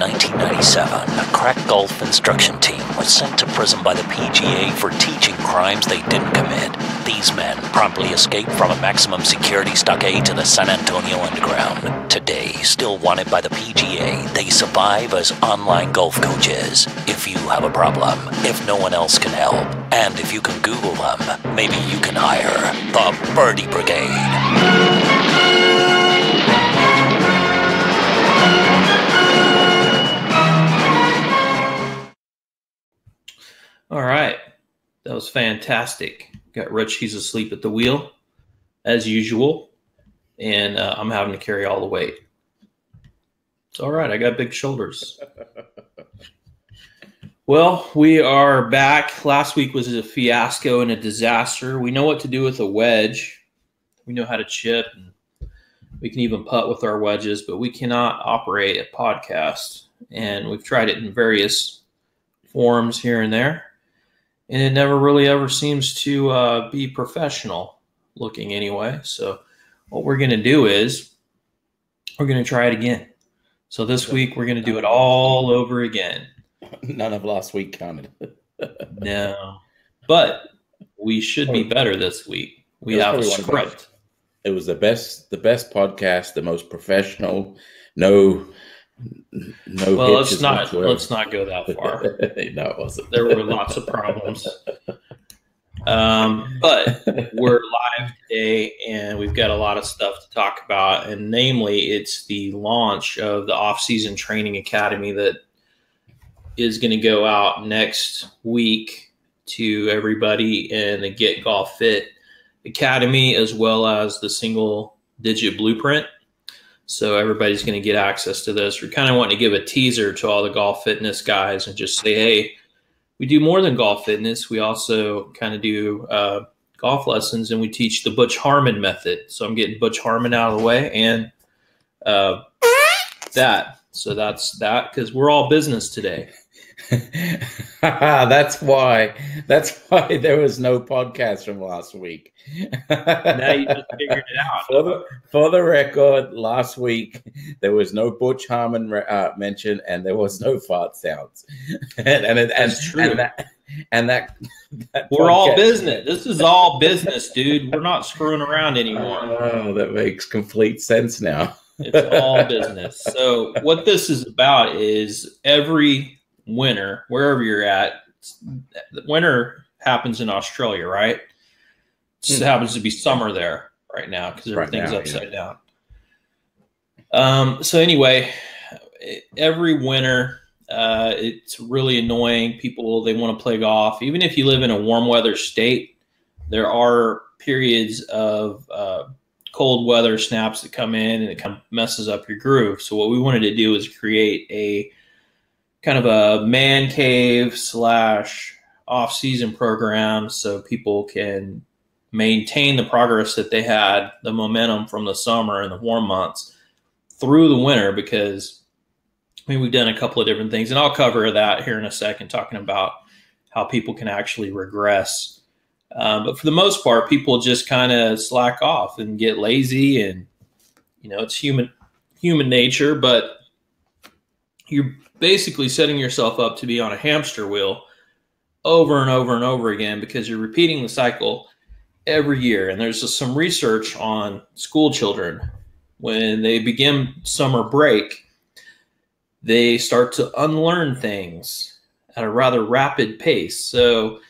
1997, a crack golf instruction team was sent to prison by the PGA for teaching crimes they didn't commit. These men promptly escaped from a maximum security stockade to the San Antonio Underground. Today, still wanted by the PGA, they survive as online golf coaches. If you have a problem, if no one else can help, and if you can Google them, maybe you can hire the Birdie Brigade. All right. That was fantastic. Got Rich. He's asleep at the wheel, as usual. And I'm having to carry all the weight. It's all right. I got big shoulders. Well, we are back. Last week was a fiasco and a disaster. We know what to do with a wedge. We know how to chip. And we can even putt with our wedges, but we cannot operate a podcast. And we've tried it in various forms here and there. And it never really ever seems to be professional looking anyway. So what we're going to do is we're going to try it again. So this week we're going to do it all over again. None of last week counted. No. But we should be better this week. We have a script. It was the best podcast, the most professional. No. Well, let's not go that far. No, it wasn't. There were lots of problems. But we're live today, and we've got a lot of stuff to talk about. And namely, it's the launch of the Off-Season Training Academy that is going to go out next week to everybody in the Get Golf Fit Academy, as well as the Single Digit Blueprint. So everybody's going to get access to this. We're kind of wanting to give a teaser to all the golf fitness guys and just say, hey, we do more than golf fitness. We also kind of do golf lessons, and we teach the Butch Harmon method. So I'm getting Butch Harmon out of the way and that. So that's that, because we're all business today. That's why there was no podcast from last week. Now you just figured it out. For the record, last week there was no Butch Harmon mention, and there was no fart sounds. That's true. And that we're all business. This is all business, dude. We're not screwing around anymore. Oh, that makes complete sense now. It's all business. So what this is about is every winter, wherever you're at, winter happens in Australia, right? It happens to be summer there right now because everything's upside down. So anyway, every winter, it's really annoying. People, they want to play golf. Even if you live in a warm weather state, there are periods of cold weather snaps that come in, and it kind of messes up your groove. So what we wanted to do is create a kind of a man cave / off-season program so people can maintain the progress that they had, the momentum from the summer and the warm months through the winter, because, I mean, we've done a couple of different things, and I'll cover that here in a second, talking about how people can actually regress. But for the most part, people just kind of slack off and get lazy, and, you know, it's human nature, but you're basically setting yourself up to be on a hamster wheel over and over and over again, because you're repeating the cycle every year. And there's some research on school children. When they begin summer break, they start to unlearn things at a rather rapid pace. So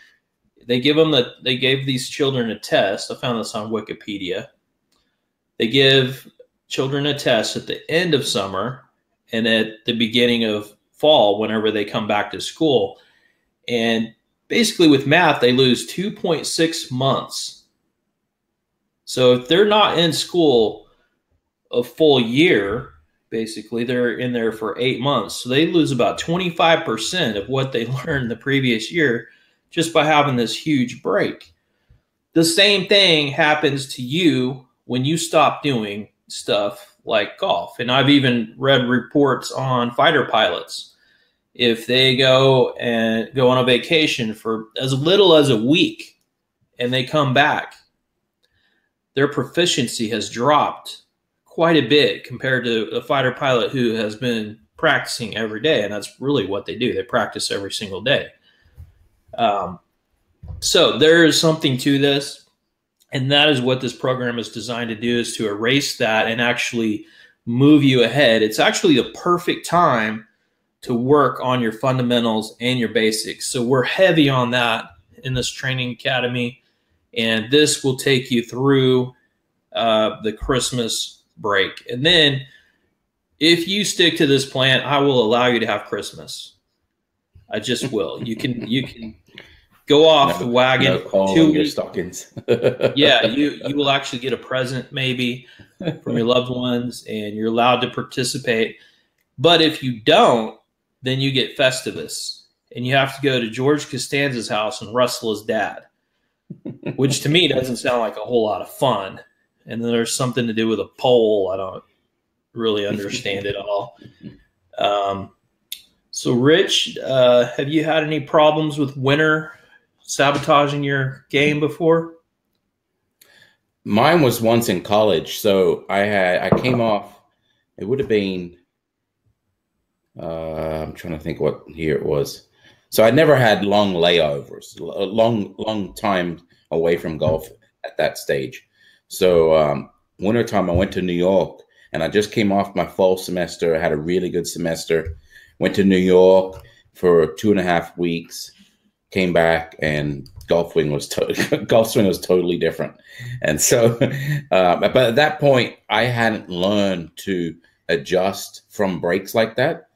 they gave these children a test. I found this on Wikipedia. They give children a test at the end of summer and at the beginning of fall, whenever they come back to school. And basically with math, they lose 2.6 months. So if they're not in school a full year, basically they're in there for 8 months. So they lose about 25% of what they learned the previous year just by having this huge break. The same thing happens to you when you stop doing stuff like golf. And I've even read reports on fighter pilots. If they go on a vacation for as little as a week and they come back, their proficiency has dropped quite a bit compared to a fighter pilot who has been practicing every day. And that's really what they do. They practice every single day. So there is something to this. And that is what this program is designed to do, is to erase that and actually move you ahead. It's actually the perfect time to work on your fundamentals and your basics. So we're heavy on that in this training academy. And this will take you through the Christmas break. And then if you stick to this plan, I will allow you to have Christmas. I just will. You can go off the wagon. No, 2 weeks. Stockings. Yeah, you will actually get a present maybe from your loved ones, and you're allowed to participate. But if you don't, then you get Festivus, and you have to go to George Costanza's house and wrestle his dad, which to me doesn't sound like a whole lot of fun. And then there's something to do with a pole. I don't really understand it all. So, Rich, have you had any problems with winter sabotaging your game before? Mine was once in college. So I came off, it would have been, I'm trying to think what year it was. So I never had long layovers, long time away from golf at that stage. So wintertime, I went to New York, and I just came off my fall semester. I had a really good semester, went to New York for 2.5 weeks. Came back, and golf swing was totally different. And so, but at that point, I hadn't learned to adjust from breaks like that.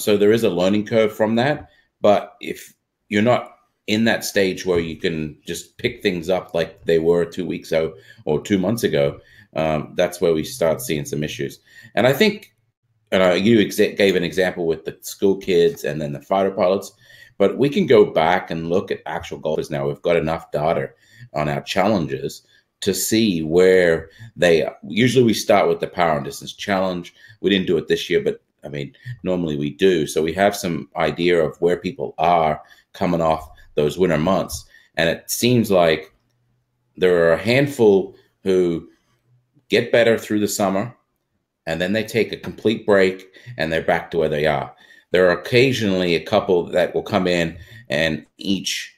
So there is a learning curve from that. But if you're not in that stage where you can just pick things up like they were 2 weeks ago or 2 months ago, that's where we start seeing some issues. And I think, you gave an example with the school kids and then the fighter pilots. But we can go back and look at actual golfers now. We've got enough data on our challenges to see where they are. Usually we start with the power and distance challenge. We didn't do it this year, but I mean, normally we do. So we have some idea of where people are coming off those winter months. And it seems like there are a handful who get better through the summer, and then they take a complete break and they're back to where they are. There are occasionally a couple that will come in, and each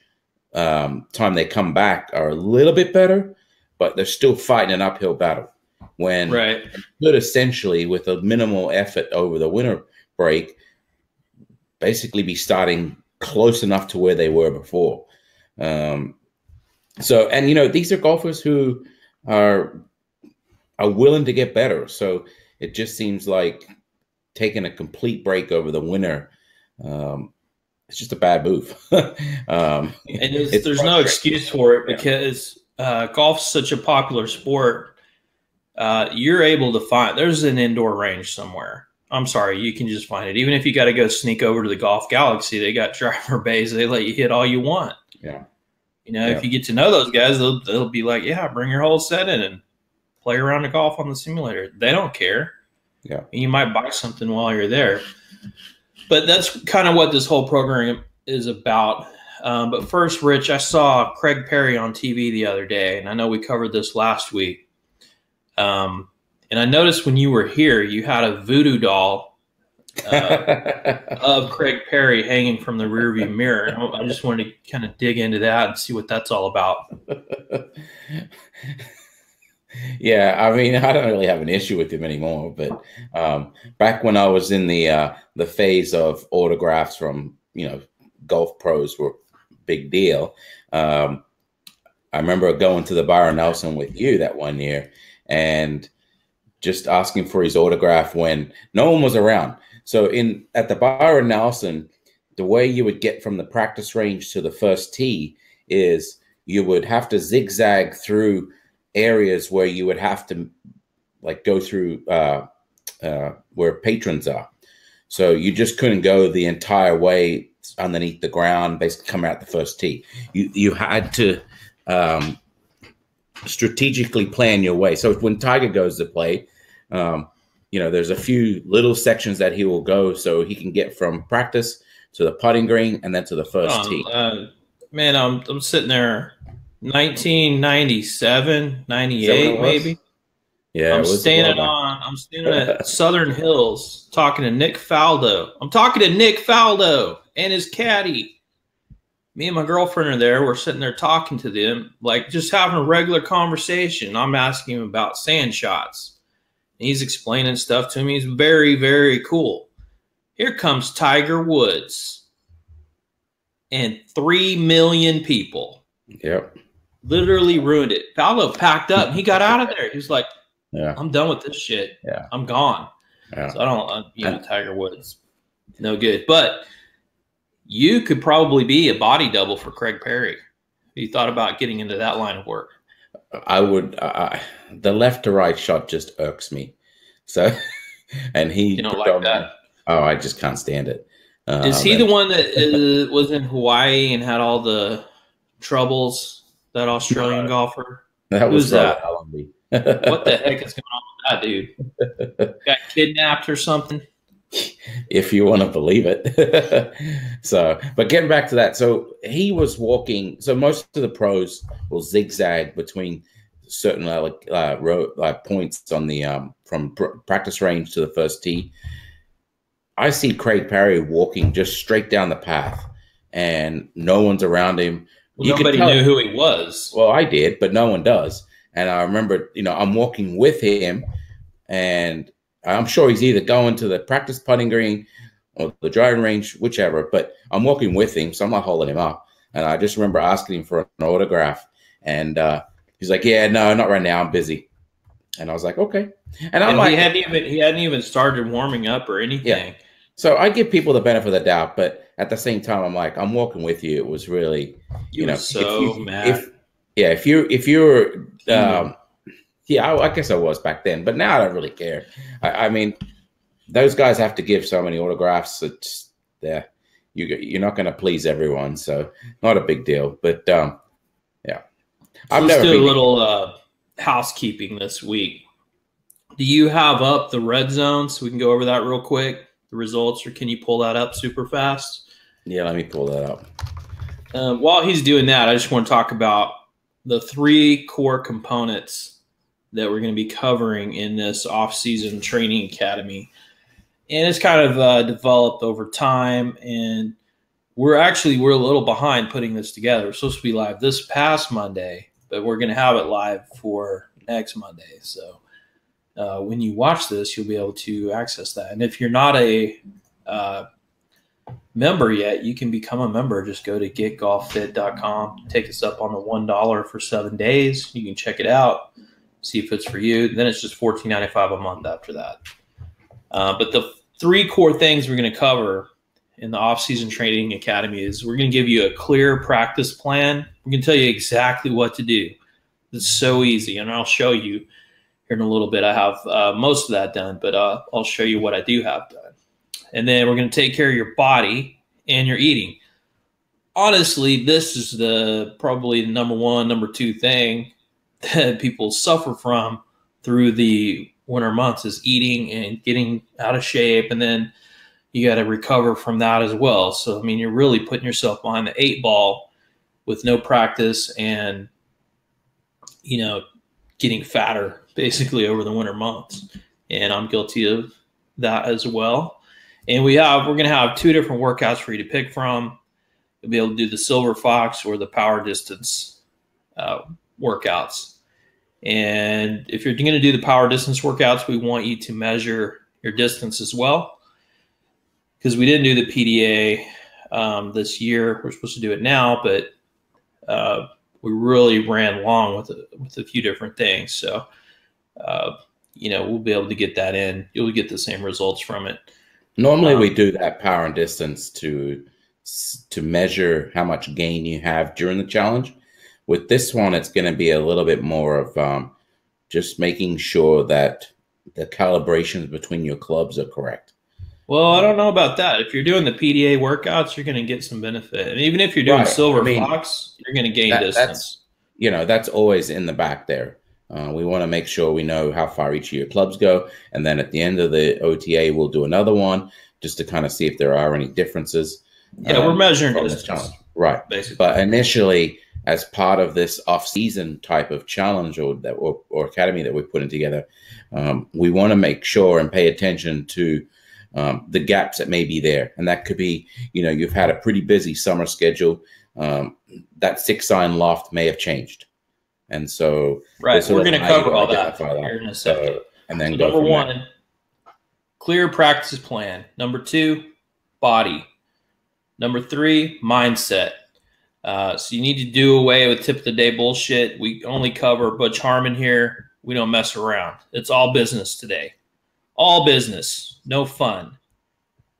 time they come back are a little bit better, but they're still fighting an uphill battle. When right. Could essentially, with a minimal effort over the winter break, basically be starting close enough to where they were before. And these are golfers who are willing to get better. So it just seems like taking a complete break over the winter, it's just a bad move. And there's no excuse for it, because golf's such a popular sport. You're able to find, there's an indoor range somewhere. I'm sorry, you can just find it. Even if you got to go sneak over to the Golf Galaxy, they got driver bays. They let you hit all you want. Yeah. If you get to know those guys, they'll be like, yeah, bring your whole set in and play around the golf on the simulator. They don't care. Yeah, you might buy something while you're there. But that's kind of what this whole program is about. But first, Rich, I saw Craig Parry on TV the other day, and I know we covered this last week. And I noticed when you were here, you had a voodoo doll of Craig Parry hanging from the rearview mirror. And I just wanted to kind of dig into that and see what that's all about. Yeah, I mean, I don't really have an issue with him anymore. But back when I was in the phase of autographs from golf pros were a big deal. I remember going to the Byron Nelson with you that one year and just asking for his autograph when no one was around. So at the Byron Nelson, the way you would get from the practice range to the first tee is you would have to zigzag through areas where you would have to go through where patrons are. So you just couldn't go the entire way underneath the ground, basically come out the first tee. You had to strategically plan your way. So when Tiger goes to play, there's a few little sections that he will go so he can get from practice to the putting green and then to the first tee. Man, I'm sitting there 1997, 98 maybe. Yeah, I'm standing on. I'm standing at Southern Hills talking to Nick Faldo. I'm talking to Nick Faldo and his caddy. Me and my girlfriend are there. We're sitting there talking to them, like just having a regular conversation. I'm asking him about sand shots. And he's explaining stuff to me. He's very, very cool. Here comes Tiger Woods and 3 million people. Yep. Literally ruined it. Faldo packed up. He got out of there. He was like, yeah, I'm done with this shit. Yeah. I'm gone. Yeah. So I don't, you know, Tiger Woods, no good. But you could probably be a body double for Craig Parry. You thought about getting into that line of work. I would. The left to right shot just irks me. So, and he, you don't like that. Oh, I just can't stand it. Is he the one that was in Hawaii and had all the troubles? That Australian golfer. That was that. What the heck is going on with that dude? Got kidnapped or something? If you want to believe it. So, but getting back to that, so he was walking. So most of the pros will zigzag between certain points on the from practice range to the first tee. I see Craig Parry walking just straight down the path, and no one's around him. Well, nobody knew who he was. Well, I did, but no one does. And I remember, you know, I'm walking with him, and I'm sure he's either going to the practice putting green or the driving range, whichever, but I'm walking with him, so I'm not holding him up. And I just remember asking him for an autograph, and he's like, yeah, no, not right now, I'm busy. And I was like, okay. And I'm like, he hadn't even started warming up or anything. Yeah. So I give people the benefit of the doubt, but at the same time, I'm like, I'm walking with you. It was really, you know, so mad. I guess I was back then, but now I don't really care. I mean, those guys have to give so many autographs. It's there. You're not going to please everyone, so not a big deal. But yeah, let's do a little housekeeping this week. Do you have up the red zone so we can go over that real quick? The results, or can you pull that up super fast? Yeah, let me pull that up. While he's doing that, I just want to talk about the three core components that we're going to be covering in this off-season training academy. And it's kind of developed over time, and we're a little behind putting this together. We're supposed to be live this past Monday, but we're going to have it live for next Monday. So when you watch this, you'll be able to access that. And if you're not a member yet, you can become a member. Just go to getgolffit.com, take us up on the $1 for 7 days. You can check it out, see if it's for you. Then it's just $14.95 a month after that. But the three core things we're going to cover in the off-season training academy is we're going to give you a clear practice plan. We're going to tell you exactly what to do. It's so easy, and I'll show you. In a little bit, I have most of that done, but I'll show you what I do have done. And then we're going to take care of your body and your eating. Honestly, this is probably the number 1, number 2 thing that people suffer from through the winter months is eating and getting out of shape. And then you got to recover from that as well. So, I mean, you're really putting yourself behind the 8 ball with no practice and, you know, getting fatter basically over the winter months, and I'm guilty of that as well. And we're going to have 2 different workouts for you to pick from. You'll be able to do the Silver Fox or the power distance workouts. And if you're going to do the power distance workouts, we want you to measure your distance as well, because we didn't do the PDA this year. We're supposed to do it now, but we really ran long with a few different things. So you know, we'll be able to get that in. You'll get the same results from it. Normally we do that power and distance to measure how much gain you have during the challenge. With this one, it's going to be a little bit more of just making sure that the calibrations between your clubs are correct. Well, I don't know about that. If you're doing the PDA workouts, you're going to get some benefit. And even if you're doing Silver Fox, you're going to gain distance. That's always in the back there. We want to make sure we know how far each of your clubs go. And then at the end of the OTA, we'll do another one just to kind of see if there are any differences. Yeah, we're measuring distance. Right. Basically. But initially, as part of this off-season type of challenge or academy that we're putting together, we want to make sure and pay attention to the gaps that may be there. And that could be, you know, you've had a pretty busy summer schedule. That 6-iron loft may have changed. And so, right, we're going to cover all that here in a second. And then number one, clear practice plan. Number two, body. Number three, mindset. So you need to do away with tip of the day bullshit. We only cover Butch Harmon here. We don't mess around. It's all business today. All business, no fun.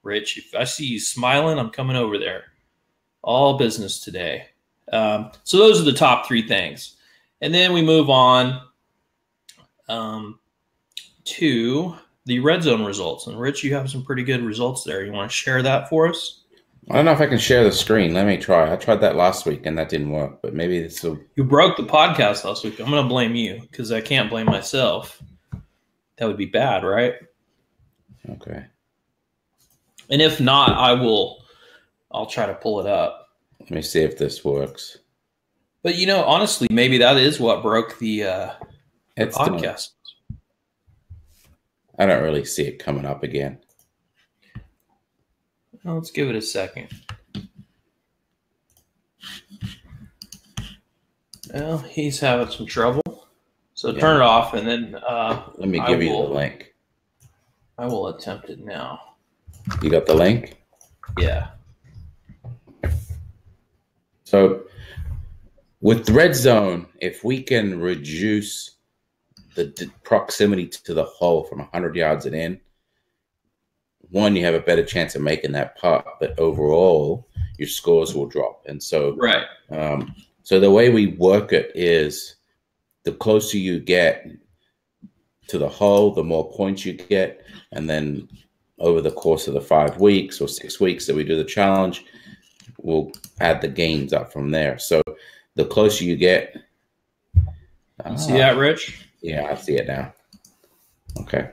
Rich, if I see you smiling, I'm coming over there. All business today. So those are the top three things. And then we move on to the red zone results. And Rich, you have some pretty good results there. You want to share that for us? I don't know if I can share the screen. Let me try. I tried that last week and that didn't work, but maybe this will. You broke the podcast last week. I'm going to blame you because I can't blame myself. That would be bad, right? Okay. And if not, I'll try to pull it up. Let me see if this works. But, you know, honestly, maybe that is what broke the podcast. I don't really see it coming up again. Well, let's give it a second. Well, he's having some trouble. So turn it off and then let me give you the link. I will attempt it now. You got the link? Yeah. So with Red Zone, if we can reduce the proximity to the hole from 100 yards and in, one, you have a better chance of making that putt, but overall, your scores will drop. And so, right. So the way we work it is the closer you get to the hole, the more points you get. And then over the course of the 5 weeks or 6 weeks that we do the challenge, we'll add the gains up from there. So the closer you get. See that, Rich? Yeah, I see it now. Okay.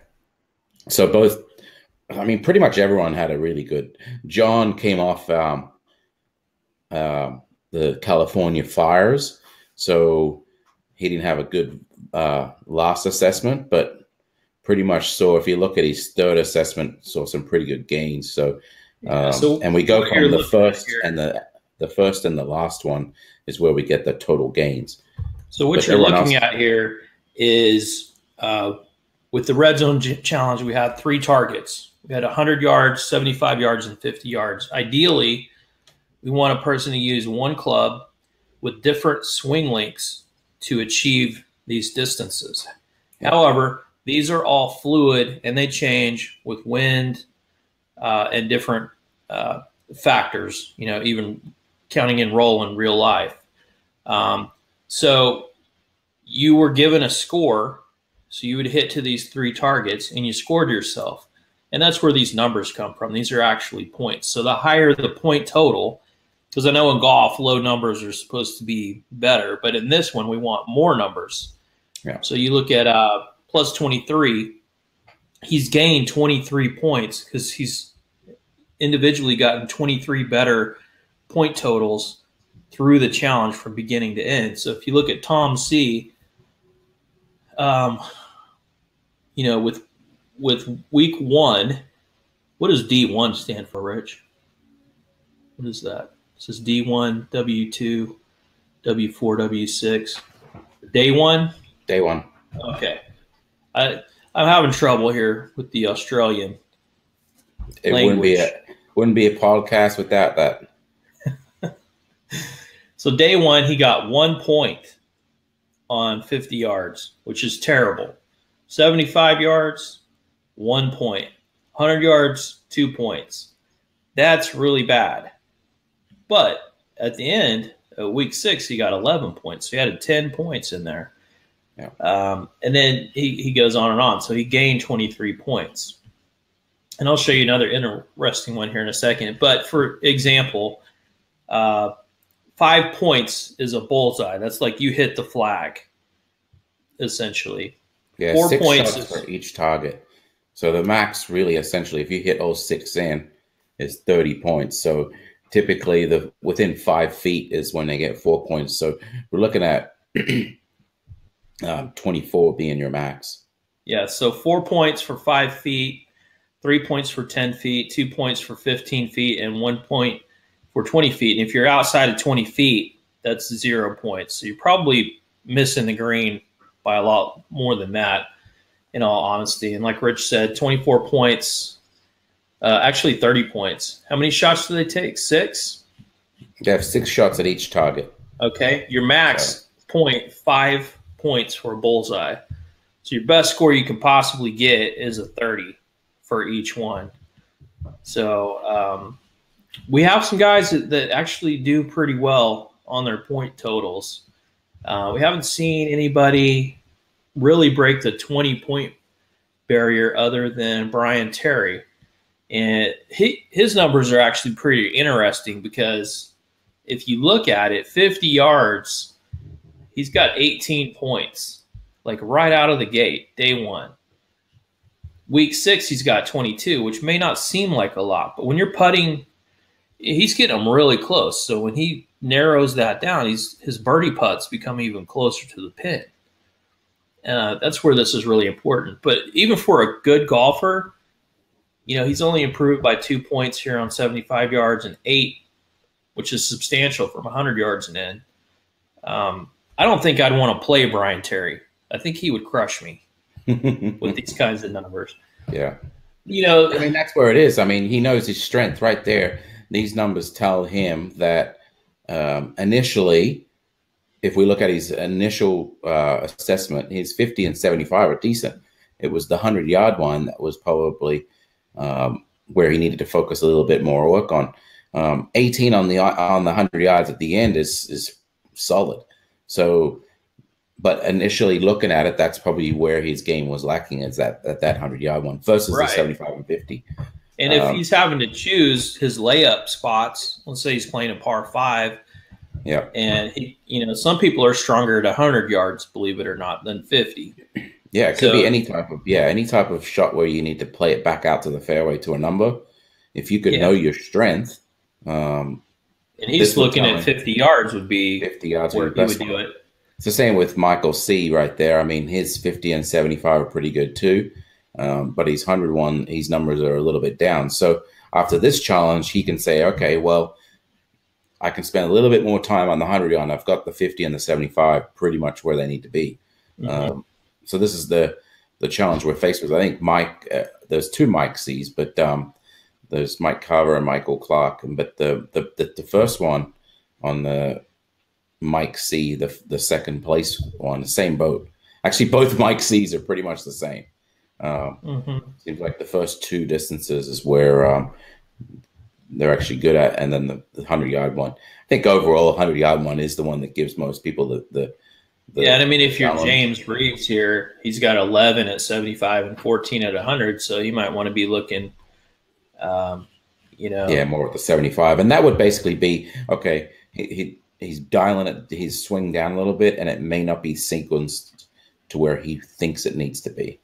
So both. I mean, pretty much everyone had a really good. John came off the California fires, so he didn't have a good last assessment, but pretty much saw, if you look at his third assessment, saw some pretty good gains. So, and we go from the first and the first and the last one is where we get the total gains. So what you're looking at here is with the Red Zone Challenge, we had three targets. We had 100 yards, 75 yards, and 50 yards. Ideally, we want a person to use one club with different swing lengths to achieve these distances. However, these are all fluid, and they change with wind and different factors, you know, even counting in roll in real life. So you were given a score. So you would hit to these three targets, and you scored yourself. And that's where these numbers come from. These are actually points. So the higher the point total, because I know in golf, low numbers are supposed to be better. But in this one, we want more numbers. Yeah. So you look at plus 23. He's gained 23 points because he's individually gotten 23 better point totals through the challenge from beginning to end. So if you look at Tom C., you know, with week one, what does D1 stand for, Rich? What is that? It says D1, W2, W4, W6. Day one? Day one. Okay. I'm having trouble here with the Australian language. Wouldn't be a podcast without that. So day one, he got 1 point on 50 yards, which is terrible. 75 yards, 1 point. 100 yards, 2 points. That's really bad. But at the end, week six, he got 11 points. So he had 10 points in there. Yeah. And then he goes on and on. So he gained 23 points. And I'll show you another interesting one here in a second. But for example, 5 points is a bullseye. That's like you hit the flag, essentially. Yeah, 4 points is for each target. So the max really, essentially, if you hit all six in, is 30 points. So typically the within 5 feet is when they get 4 points. So we're looking at 24 being your max. Yeah, so 4 points for 5 feet, 3 points for 10 feet, 2 points for 15 feet, and 1 point for 20 feet. And if you're outside of 20 feet, that's 0 points. So you're probably missing the green by a lot more than that, in all honesty. And like Rich said, 24 points, actually 30 points. How many shots do they take? 6? They have 6 shots at each target. Okay. Your max point, 5 points for a bullseye. So your best score you can possibly get is a 30 for each one. So we have some guys that actually do pretty well on their point totals. We haven't seen anybody really break the 20-point barrier other than Brian Terry. And his numbers are actually pretty interesting because if you look at it, 50 yards, he's got 18 points, like right out of the gate, day one. Week 6, he's got 22, which may not seem like a lot, but when you're putting, he's getting them really close. So when he narrows that down, his birdie putts become even closer to the pin. That's where this is really important. But even for a good golfer, you know, he's only improved by 2 points here on 75 yards and 8, which is substantial from 100 yards and in. I don't think I'd want to play Brian Terry. I think he would crush me with these kinds of numbers. Yeah. You know, I mean, that's where it is. I mean, he knows his strength right there. These numbers tell him that initially, if we look at his initial assessment, his 50 and 75 are decent. It was the 100-yard one that was probably where he needed to focus a little bit more work on. 18 on the 100 yards at the end is solid. So, but initially looking at it, that's probably where his game was lacking, is that 100-yard one versus the 75 and 50. And if he's having to choose his layup spots, let's say he's playing a par 5. Yeah. And, you know, some people are stronger at 100 yards, believe it or not, than 50. Yeah, it could be any type of shot where you need to play it back out to the fairway to a number. If you could know your strength. And he's looking at 50 yards would be 50 yards where he would do it. It's the same with Michael C right there. I mean, his 50 and 75 are pretty good too, but his 101, his numbers are a little bit down. So after this challenge, he can say, okay, well, I can spend a little bit more time on the 100 yard. I've got the 50 and the 75 pretty much where they need to be. So this is the challenge we're faced with. I think Mike, there's 2 Mike C's, but there's Mike Carver and Michael Clark. But the first one on the Mike C, the second place one, same boat. Actually, both Mike C's are pretty much the same. Seems like the first 2 distances is where they're actually good at, and then the 100-yard one. I think overall, 100-yard one is the one that gives most people the yeah, and I mean, if you're James Reeves here, he's got 11 at 75 and 14 at 100, so you might want to be looking, you know. Yeah, more with the 75. And that would basically be, okay, he's dialing it, his swing down a little bit, and it may not be sequenced to where he thinks it needs to be.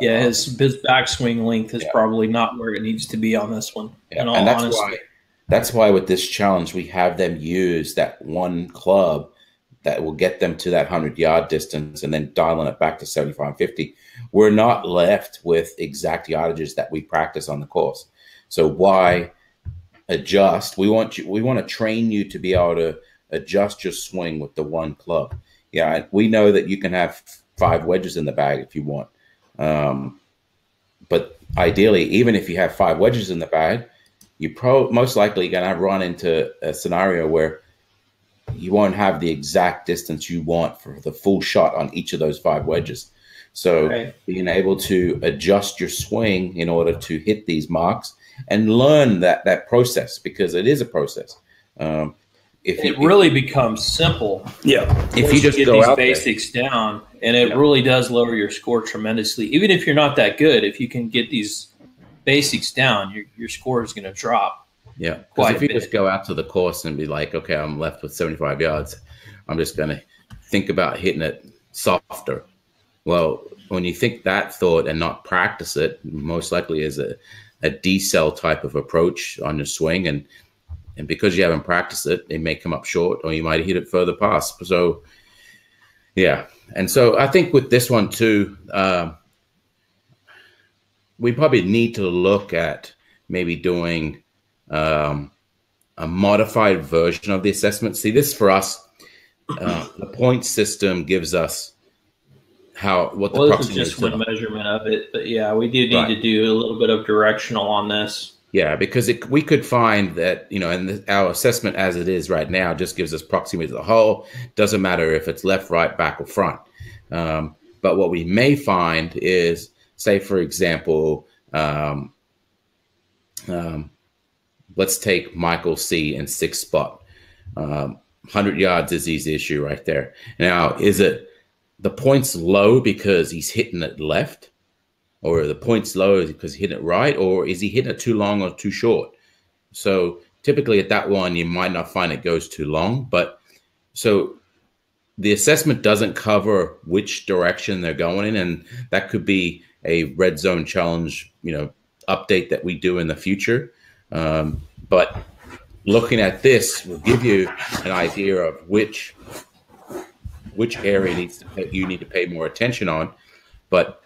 Yeah, his backswing length is probably not where it needs to be on this one. Yeah. In all honesty. That's why with this challenge, we have them use that one club that will get them to that 100-yard distance and then dialing it back to 75 and 50. We're not left with exact yardages that we practice on the course. So why adjust? We want to train you to be able to adjust your swing with the one club. Yeah, we know that you can have 5 wedges in the bag if you want. But ideally, even if you have 5 wedges in the bag, you're most likely going to run into a scenario where you won't have the exact distance you want for the full shot on each of those 5 wedges. So being able to adjust your swing in order to hit these marks and learn that process, because it is a process. It really becomes simple. Yeah. If you just get these basics down, and it really does lower your score tremendously. Even if you're not that good, if you can get these basics down, your score is going to drop. Yeah. Because if you just go out to the course and be like, okay, I'm left with 75 yards, I'm just going to think about hitting it softer. Well, when you think that thought and not practice it, most likely is a decel type of approach on your swing, and And because you haven't practiced it, it may come up short, or you might hit it further past. So, yeah. And so I think with this one too, we probably need to look at maybe doing a modified version of the assessment. See, this for us, the point system gives us how, what the proximity is. Well, this is just one measurement of it, but yeah, we do need to do a little bit of directional on this. Yeah, because it, we could find that, you know, and our assessment as it is right now just gives us proximity to the hole. Doesn't matter if it's left, right, back, or front. But what we may find is, say, for example, let's take Michael C in sixth spot. 100 yards is his issue right there. Now, is it the points low because he's hitting it left? Or the points low because he hit it right? Or is he hitting it too long or too short? So typically at that one, you might not find it goes too long. But so the assessment doesn't cover which direction they're going in. And that could be a red zone challenge, you know, update that we do in the future. But looking at this will give you an idea of which area needs to pay, you need to pay more attention on. But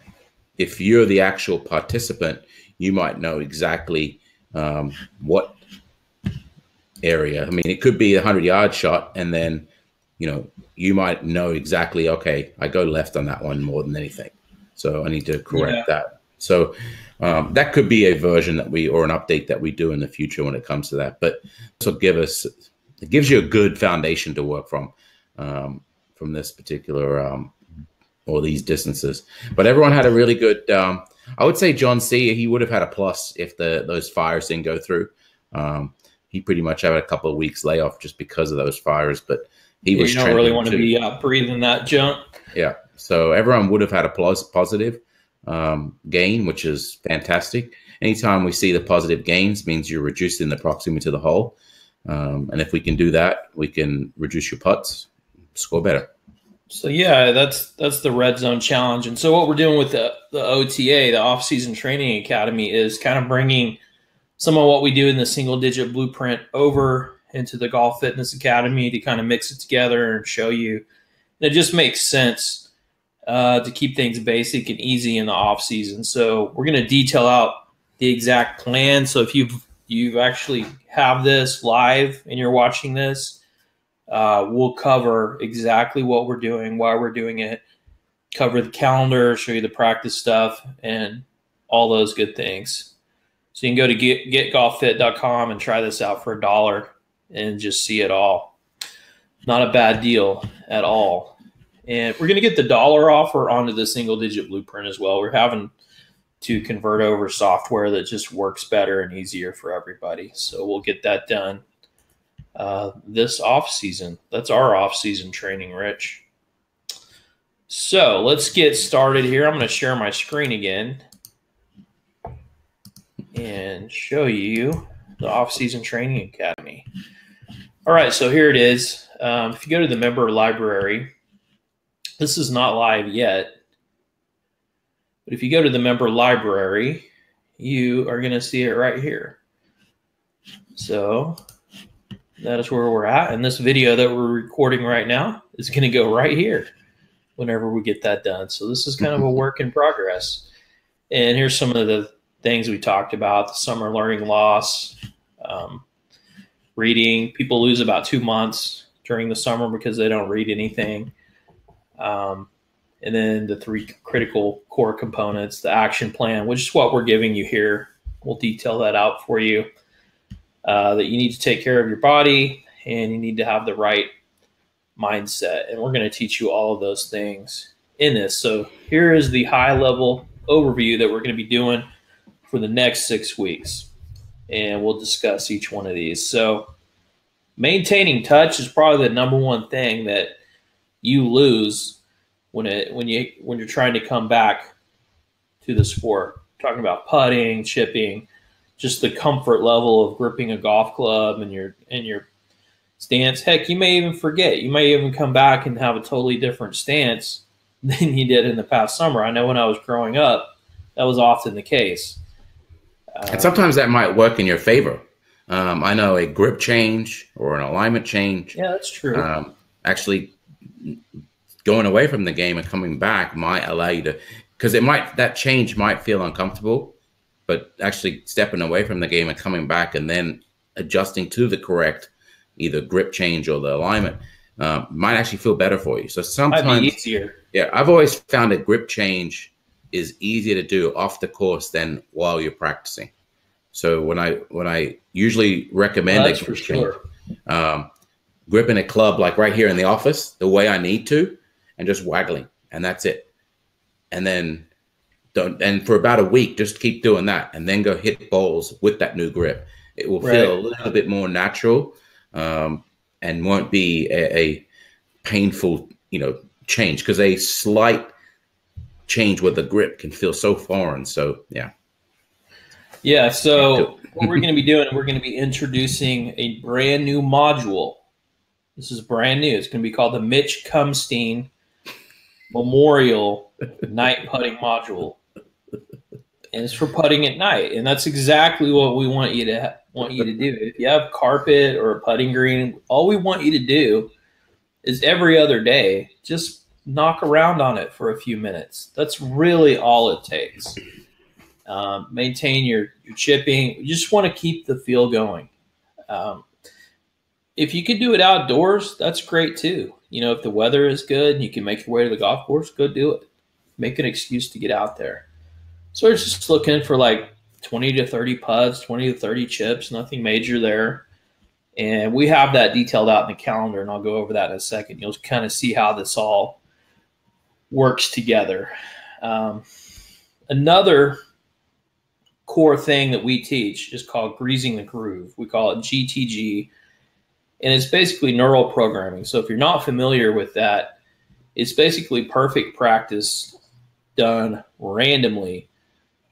if you're the actual participant, you might know exactly what area. I mean, it could be a 100-yard shot, and then, you know, you might know exactly, okay, I go left on that one more than anything. So I need to correct that. So that could be a version that we, or an update that we do in the future when it comes to that. But this will give us, it gives you a good foundation to work from this particular or these distances. But everyone had a really good, I would say John C, he would have had a plus if those fires didn't go through. He pretty much had a couple of weeks layoff just because of those fires, but he was trending. You don't really want to be breathing that junk. Yeah, so everyone would have had a positive gain, which is fantastic. Anytime we see the positive gains means you're reducing the proximity to the hole. And if we can do that, we can reduce your putts, score better. So yeah, that's the red zone challenge. And so what we're doing with the OTA, the Off-Season Training Academy, is kind of bringing some of what we do in the Single Digit Blueprint over into the Golf Fitness Academy to kind of mix it together and show you. And it just makes sense to keep things basic and easy in the off season. So we're going to detail out the exact plan. So if you've actually have this live and you're watching this, we'll cover exactly what we're doing, why we're doing it, cover the calendar, show you the practice stuff, and all those good things. So you can go to getgolffit.com and try this out for $1 and just see it all. Not a bad deal at all. And we're going to get the dollar offer onto the Single Digit Blueprint as well. We're having to convert over software that just works better and easier for everybody. So we'll get that done. This off season. That's our off season training, Rich. So let's get started here. I'm going to share my screen again and show you the Off-Season Training Academy. All right, so here it is. If you go to the member library, this is not live yet, but if you go to the member library, you are going to see it right here. So that is where we're at. And this video that we're recording right now is going to go right here whenever we get that done. So this is kind of a work in progress. And here's some of the things we talked about: the summer learning loss, reading. People lose about 2 months during the summer because they don't read anything. And then the 3 critical core components, the action plan, which is what we're giving you here. We'll detail that out for you. That you need to take care of your body and you need to have the right mindset. And we're going to teach you all of those things in this. So here is the high level overview that we're going to be doing for the next 6 weeks. And we'll discuss each one of these. So maintaining touch is probably the #1 thing that you lose when you're trying to come back to the sport. We're talking about putting, chipping, just the comfort level of gripping a golf club and your stance. Heck, you may even forget. You may even come back and have a totally different stance than you did in the past summer. I know when I was growing up, that was often the case. And sometimes that might work in your favor. I know a grip change or an alignment change. Yeah, that's true. Actually going away from the game and coming back might allow you to, because it might, that change might feel uncomfortable, but actually stepping away from the game and coming back and then adjusting to the correct either grip change or the alignment might actually feel better for you. So sometimes might be easier. Yeah, I've always found a grip change is easier to do off the course than while you're practicing. So when I usually recommend a grip change, gripping a club like right here in the office the way I need to, and just waggling, and that's it. And then for about a week, just keep doing that, and then go hit balls with that new grip. It will feel a little bit more natural, and won't be a painful, change, because a slight change with the grip can feel so foreign. So yeah. So what we're going to be doing, we're going to be introducing a brand new module. This is brand new. It's going to be called the Mitch Kumstein Memorial Night Putting Module, and it's for putting at night. And that's exactly what we want you to do. If you have carpet or a putting green, all we want you to do is every other day just knock around on it for a few minutes. That's really all it takes. Maintain your chipping. You just want to keep the feel going. If you could do it outdoors, that's great too. If the weather is good and you can make your way to the golf course, go do it. Make an excuse to get out there. So we're just looking for like 20 to 30 putts, 20 to 30 chips, nothing major there. And we have that detailed out in the calendar, and I'll go over that in a second. You'll kind of see how this all works together. Another core thing that we teach is called greasing the groove. We call it GTG. And it's basically neural programming. So if you're not familiar with that, it's basically perfect practice done randomly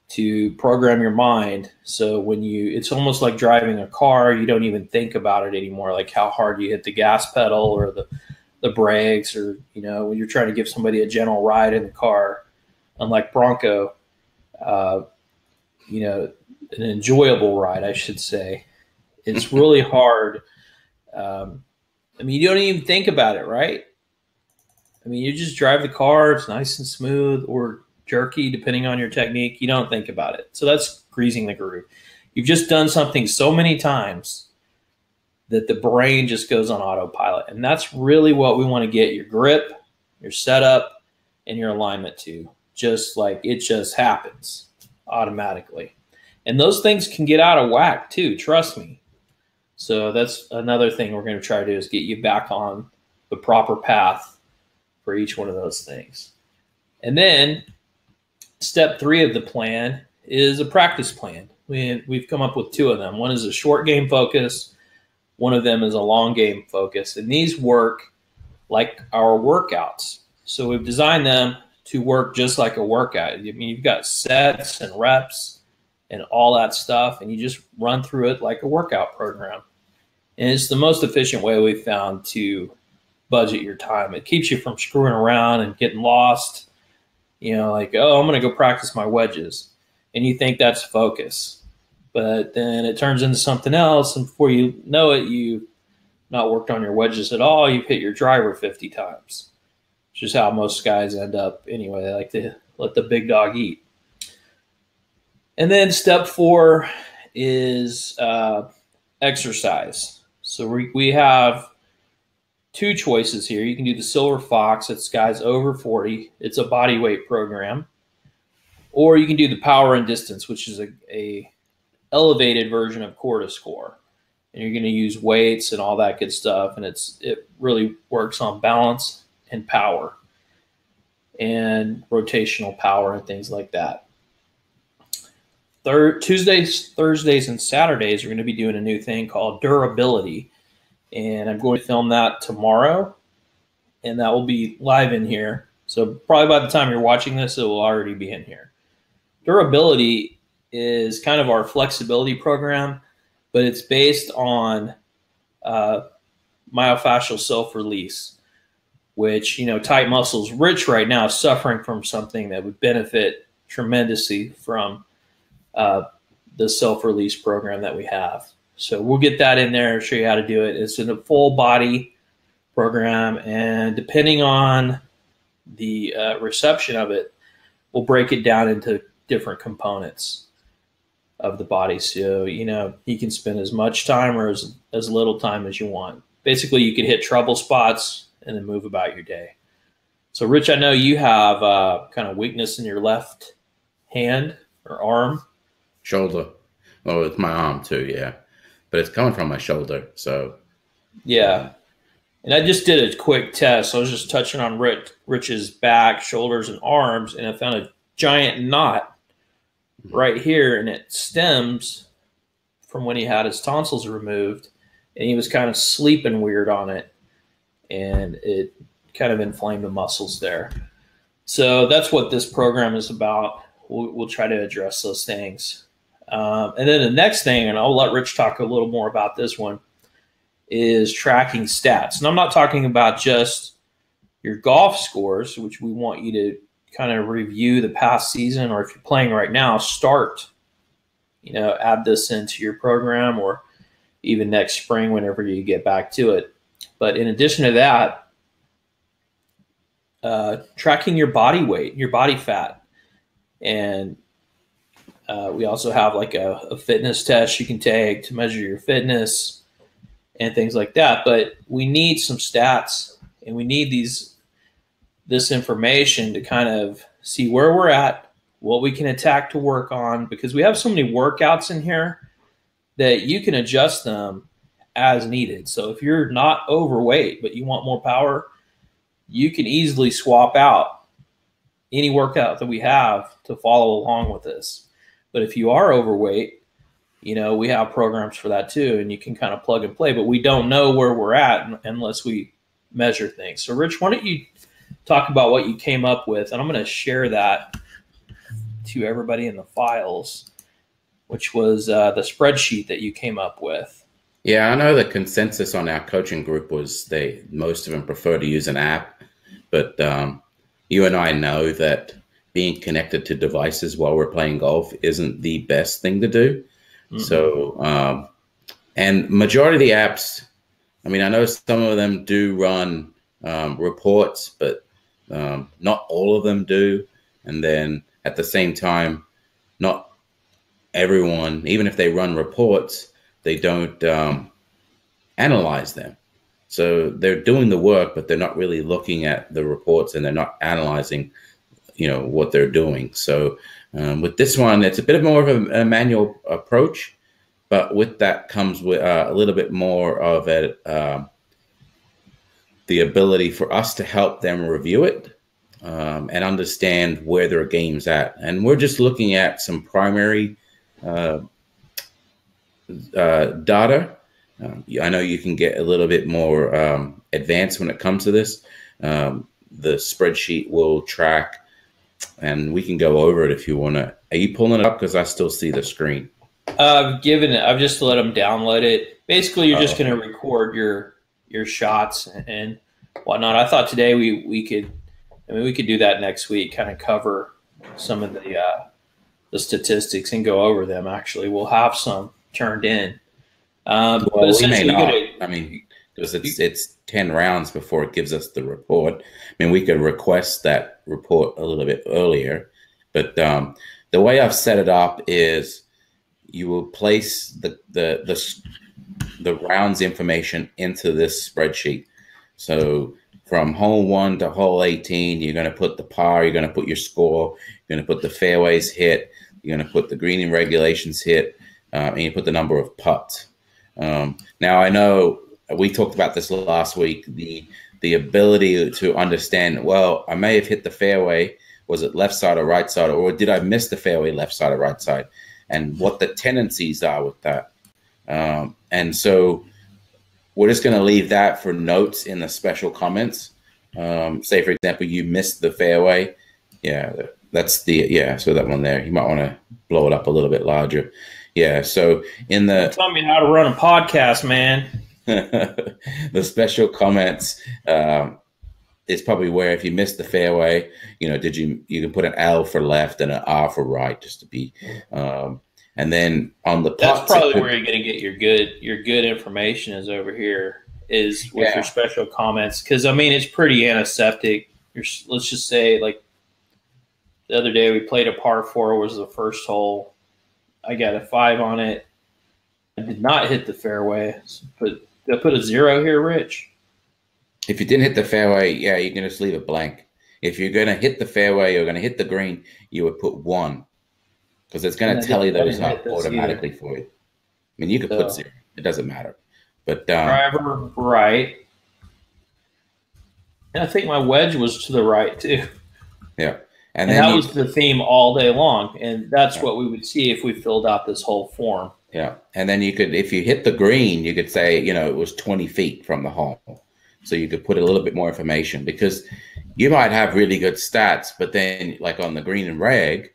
to program your mind. So when it's almost like driving a car, you don't even think about it anymore, like how hard you hit the gas pedal or the brakes, or, when you're trying to give somebody a gentle ride in the car, unlike Bronco, an enjoyable ride, I should say. It's really hard. You don't even think about it, right? You just drive the car. It's nice and smooth or jerky, depending on your technique. You don't think about it. So that's greasing the groove. You've just done something so many times that the brain just goes on autopilot. And that's really what we want to get your grip, your setup, and your alignment to. Just like it just happens automatically. And those things can get out of whack too, trust me. So that's another thing we're going to try to do, is get you back on the proper path for each one of those things. And then step 3 of the plan is a practice plan. We've come up with 2 of them. One is a short game focus. One of them is a long game focus. And these work like our workouts. So we've designed them to work just like a workout. You've got sets and reps and all that stuff, and you just run through it like a workout program. And it's the most efficient way we've found to budget your time. It keeps you from screwing around and getting lost. Like, oh, I'm going to go practice my wedges. And you think that's focus. But then it turns into something else. And before you know it, you've not worked on your wedges at all. You've hit your driver 50 times, which is how most guys end up anyway. They like to let the big dog eat. And then step 4 is exercise. So we have 2 choices here. You can do the Silver Fox. It's guys over 40. It's a body weight program. Or you can do the Power and Distance, which is a elevated version of Core to Score. And you're going to use weights and all that good stuff. And it really works on balance and power and rotational power and things like that. Tuesdays, Thursdays, and Saturdays, we're going to be doing a new thing called durability. And I'm going to film that tomorrow. And that will be live in here. So probably by the time you're watching this, it will already be in here. Durability is kind of our flexibility program, but it's based on myofascial self-release, which, tight muscles, Rich right now is suffering from something that would benefit tremendously from the self-release program that we have. So we'll get that in there and show you how to do it. It's in a full body program, and depending on the reception of it, we'll break it down into different components of the body. So, you know, you can spend as much time or as little time as you want. Basically, you can hit trouble spots and then move about your day. So, Rich, I know you have kind of weakness in your left hand or arm. Shoulder. Oh, it's my arm too, yeah. But it's coming from my shoulder, so. Yeah. And I just did a quick test. I was just touching on Rich's back, shoulders, and arms, and I found a giant knot right here, and it stems from when he had his tonsils removed, and he was kind of sleeping weird on it, and it kind of inflamed the muscles there. So that's what this program is about. We'll try to address those things. And then the next thing, and I'll let Rich talk a little more about this one, is tracking stats. And I'm not talking about just your golf scores, which we want you to kind of review the past season, or if you're playing right now, start, you know, add this into your program, or even next spring whenever you get back to it. But in addition to that, tracking your body weight, your body fat. And we also have like a fitness test you can take to measure your fitness and things like that. But we need some stats, and we need this information to kind of see where we're at, what we can attack to work on, because we have so many workouts in here that you can adjust them as needed. So if you're not overweight but you want more power, you can easily swap out any workout that we have to follow along with this. But if you are overweight, you know, we have programs for that too, and you can kind of plug and play, but we don't know where we're at unless we measure things. So, Rich, why don't you talk about what you came up with, and I'm going to share that to everybody in the files, which was the spreadsheet that you came up with. Yeah, I know the consensus on our coaching group was most of them prefer to use an app, but you and I know that being connected to devices while we're playing golf isn't the best thing to do. So, and majority of the apps, I mean, I know some of them do run reports, but not all of them do. And then at the same time, not everyone, even if they run reports, they don't analyze them. So they're doing the work, but they're not really looking at the reports, and they're not analyzing, you know, what they're doing. So with this one, it's a bit more of a manual approach, but with that comes with a little bit more of the ability for us to help them review it and understand where their game's at. And we're just looking at some primary data. I know you can get a little bit more advanced when it comes to this. The spreadsheet will track, and we can go over it if you want to. Are you pulling it up? Because I still see the screen. I've just let them download it. Basically, you're just going to record your shots and whatnot. I thought today we could do that next week, kind of cover some of the statistics and go over them. Actually, we'll have some turned in. Well, but essentially, we may not. I mean, because it's 10 rounds before it gives us the report. I mean, we could request that report a little bit earlier, but the way I've set it up is you will place the rounds information into this spreadsheet. So from hole 1 to hole 18, you're going to put the par, you're going to put your score, you're going to put the fairways hit, you're going to put the greening regulations hit, and you put the number of putts. Now I know we talked about this last week, the ability to understand, well, I may have hit the fairway. Was it left side or right side? Or did I miss the fairway, left side or right side? And what the tendencies are with that. And so we're just going to leave that for notes in the special comments. Say, for example, you missed the fairway. Yeah, that's the, yeah, so that one there. You might want to blow it up a little bit larger. Yeah, so in the... Don't tell me how to run a podcast, man. The special comments is probably where if you missed the fairway, you know, you can put an L for left and an R for right, just to be And then on the putt, that's probably where you're going to get your good information is over here is with your special comments. Because I mean, it's pretty antiseptic. Let's just say, like, the other day we played a par four, was the first hole. I got a 5 on it. I did not hit the fairway. Did I put a 0 here, Rich? If you didn't hit the fairway, yeah, you can just leave it blank. If you're going to hit the fairway, you're going to hit the green, you would put 1. Because it's going to tell you that it's not automatically either. For you. I mean, you could put 0. It doesn't matter. But driver, right. And I think my wedge was to the right, too. Yeah. And that was the theme all day long. And that's what we would see if we filled out this whole form. Yeah. And then you could, if you hit the green, you could say, you know, it was 20 feet from the hole. So you could put a little bit more information, because you might have really good stats, but then like on the green and reg,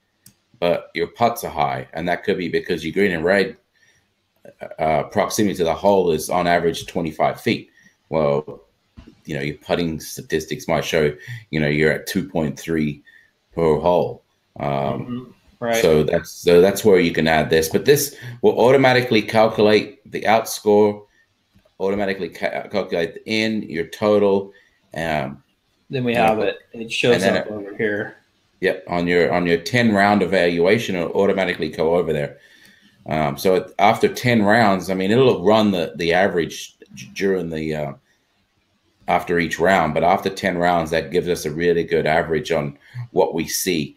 but your putts are high. And that could be because your green and reg proximity to the hole is on average 25 feet. Well, you know, your putting statistics might show, you know, you're at 2.3 per hole. Right. So that's where you can add this. But this will automatically calculate the out score, automatically calculate the in, your total. Then we have it. It shows up over here. Yep, on your 10-round evaluation, it'll automatically go over there. So after 10 rounds, I mean, it'll run the average during the after each round. But after 10 rounds, that gives us a really good average on what we see.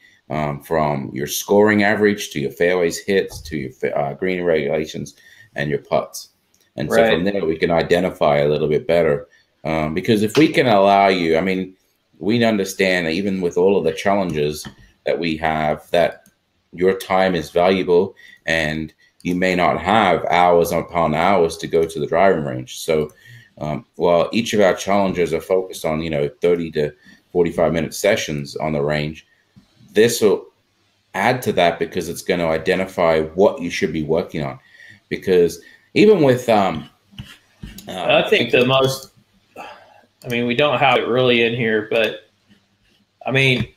From your scoring average to your fairways hits to your green regulations and your putts. And so from there, we can identify a little bit better. Because if we can allow you, I mean, we understand that even with all of the challenges that we have, that your time is valuable and you may not have hours upon hours to go to the driving range. So while each of our challenges are focused on, you know, 30 to 45-minute sessions on the range, this will add to that because it's going to identify what you should be working on. Because even with I think the most, I mean, we don't have it really in here, but I mean,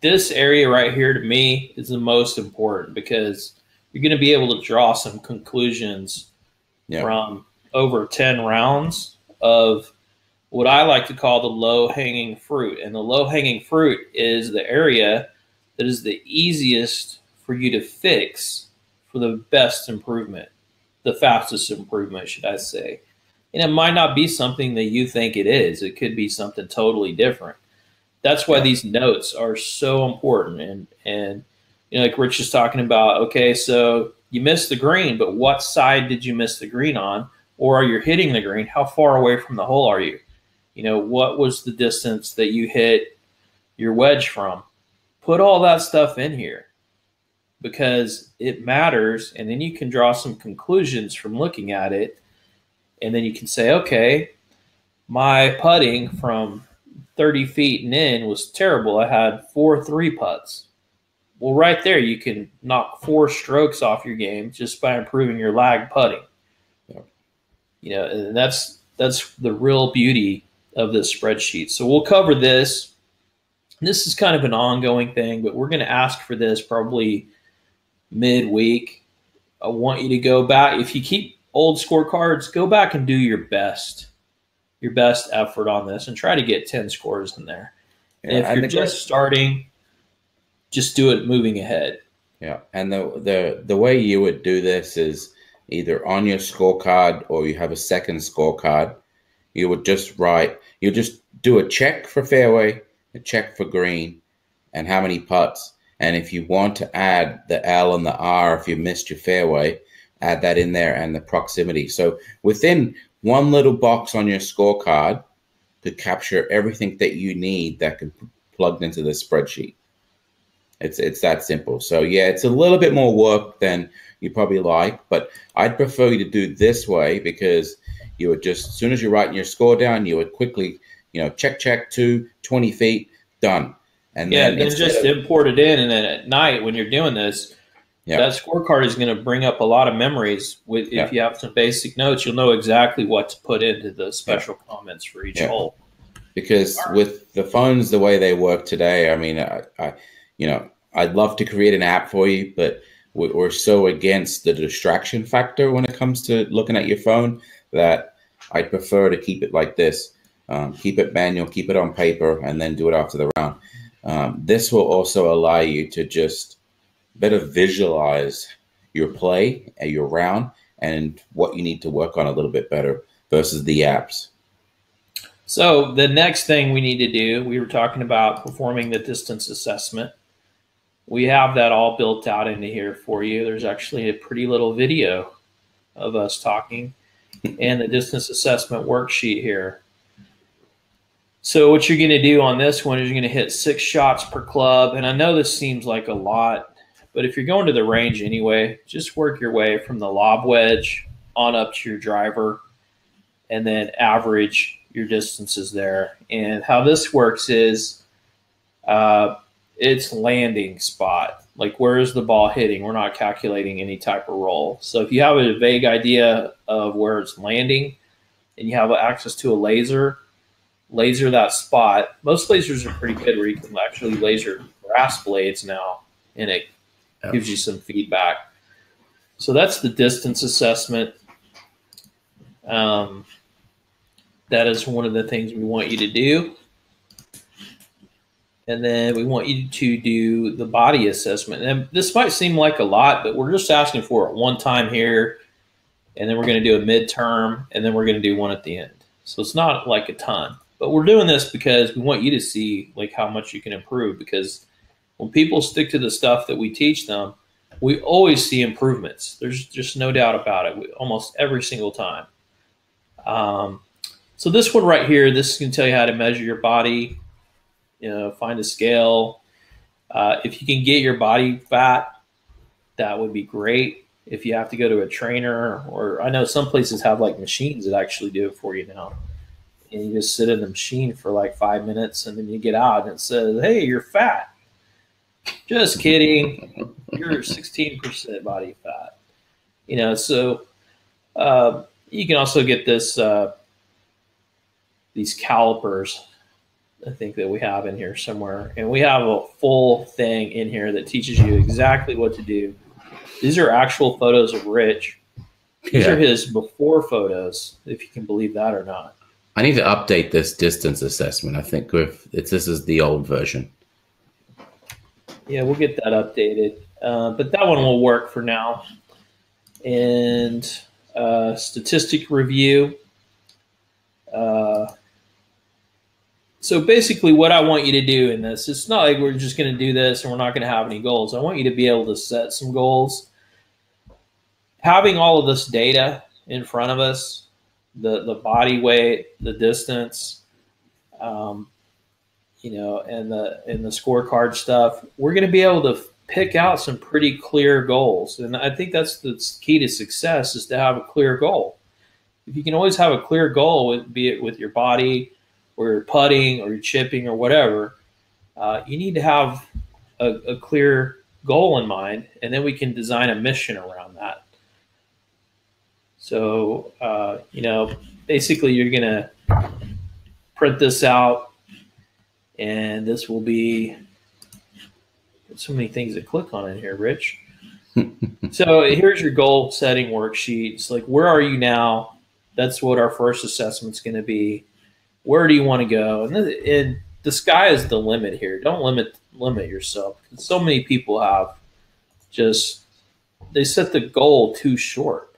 this area right here to me is the most important because you're going to be able to draw some conclusions from over 10 rounds of what I like to call the low-hanging fruit. And the low-hanging fruit is the area that is the easiest for you to fix for the best improvement, the fastest improvement, should I say. And it might not be something that you think it is. It could be something totally different. That's why these notes are so important. And you know, like Rich is talking about, okay, so you missed the green, but what side did you miss the green on? Or are you hitting the green? How far away from the hole are you? You know, what was the distance that you hit your wedge from? Put all that stuff in here because it matters. And then you can draw some conclusions from looking at it. And then you can say, okay, my putting from 30 feet and in was terrible. I had 4 3 putts. Well, right there, you can knock 4 strokes off your game just by improving your lag putting. You know, and that's the real beauty of this spreadsheet. So we'll cover this. This is kind of an ongoing thing, but we're going to ask for this probably midweek. I want you to go back. If you keep old scorecards, go back and do your best effort on this and try to get 10 scores in there. Yeah, and if you're just starting, just do it moving ahead. Yeah. And the way you would do this is either on your scorecard or you have a second scorecard, you would just write, you just do a check for fairway, a check for green, and how many putts. And if you want to add the L and the R, if you missed your fairway, add that in there and the proximity. So within one little box on your scorecard could capture everything that you need that could be plugged into the spreadsheet. It's that simple. So yeah, it's a little bit more work than you probably like, but I'd prefer you to do this way because you would just, as soon as you're writing your score down, you would quickly, you know, check 20 feet, done. And then just import it in. And then at night when you're doing this, that scorecard is going to bring up a lot of memories. If you have some basic notes, you'll know exactly what to put into the special comments for each hole. Because with the phones, the way they work today, I mean, I'd love to create an app for you, but we're so against the distraction factor when it comes to looking at your phone that I prefer to keep it like this. Keep it manual, keep it on paper, and then do it after the round. This will also allow you to just better visualize your play and your round and what you need to work on a little bit better versus the apps. So the next thing we need to do, we were talking about performing the distance assessment. We have that all built out into here for you. There's actually a pretty little video of us talking and the distance assessment worksheet here. So what you're going to do on this one is you're going to hit 6 shots per club. And I know this seems like a lot, but if you're going to the range anyway, just work your way from the lob wedge on up to your driver and then average your distances there. And how this works is it's landing spot. Like, where is the ball hitting? We're not calculating any type of roll. So if you have a vague idea of where it's landing and you have access to a laser, laser that spot. Most lasers are pretty good where you can actually laser grass blades now, and it gives you some feedback. So that's the distance assessment. That is one of the things we want you to do. And then we want you to do the body assessment. And this might seem like a lot, but we're just asking for it one time here, and then we're going to do a midterm, and then we're going to do one at the end. So it's not like a ton, but we're doing this because we want you to see like how much you can improve, because when people stick to the stuff that we teach them, we always see improvements. There's just no doubt about it. Almost every single time. So this one right here, this is going to tell you how to measure your body. You know, find a scale. If you can get your body fat, that would be great. If you have to go to a trainer, or I know some places have like machines that actually do it for you now. And you just sit in the machine for like 5 minutes and then you get out and it says, hey, you're fat. Just kidding. You're 16% body fat. You know, so you can also get this, these calipers, I think, that we have in here somewhere. And we have a full thing in here that teaches you exactly what to do. These are actual photos of Rich. These are his before photos, if you can believe that or not. I need to update this distance assessment. I think this is the old version. Yeah, we'll get that updated. But that one will work for now. And statistic review. So basically what I want you to do in this, it's not like we're just going to do this and we're not going to have any goals. I want you to be able to set some goals. Having all of this data in front of us, the body weight, the distance, you know, and the scorecard stuff, we're going to be able to pick out some pretty clear goals. And I think that's the key to success, is to have a clear goal. If you can always have a clear goal, be it with your body, or you're putting, or you're chipping, or whatever, you need to have a clear goal in mind, and then we can design a mission around that. So, you know, basically you're going to print this out, and this will be – so many things to click on in here, Rich. So here's your goal setting worksheet. It's like, where are you now? That's what our first assessment's going to be. Where do you want to go? And the sky is the limit here. Don't limit yourself. So many people have just, they set the goal too short.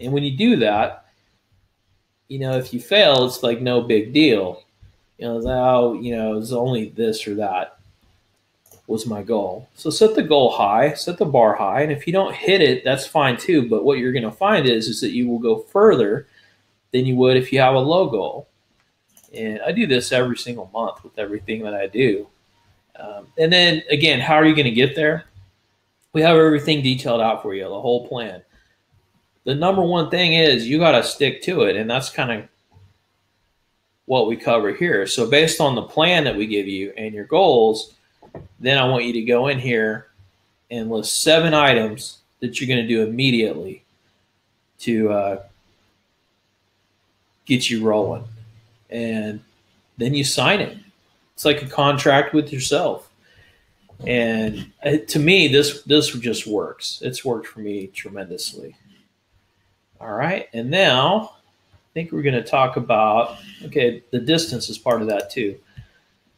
And when you do that, you know, if you fail, it's like no big deal. You know, it was only this or that was my goal. So set the goal high, set the bar high. And if you don't hit it, that's fine too. But what you're going to find is that you will go further than you would if you have a low goal. And I do this every single month with everything that I do. And then, again, how are you going to get there? We have everything detailed out for you, the whole plan. The number one thing is you got to stick to it, and that's kind of what we cover here. So based on the plan that we give you and your goals, then I want you to go in here and list 7 items that you're going to do immediately to get you rolling. And then you sign it. It's like a contract with yourself. And to me, this just works. It's worked for me tremendously. All right. And now I think we're going to talk about, okay, the distance is part of that too.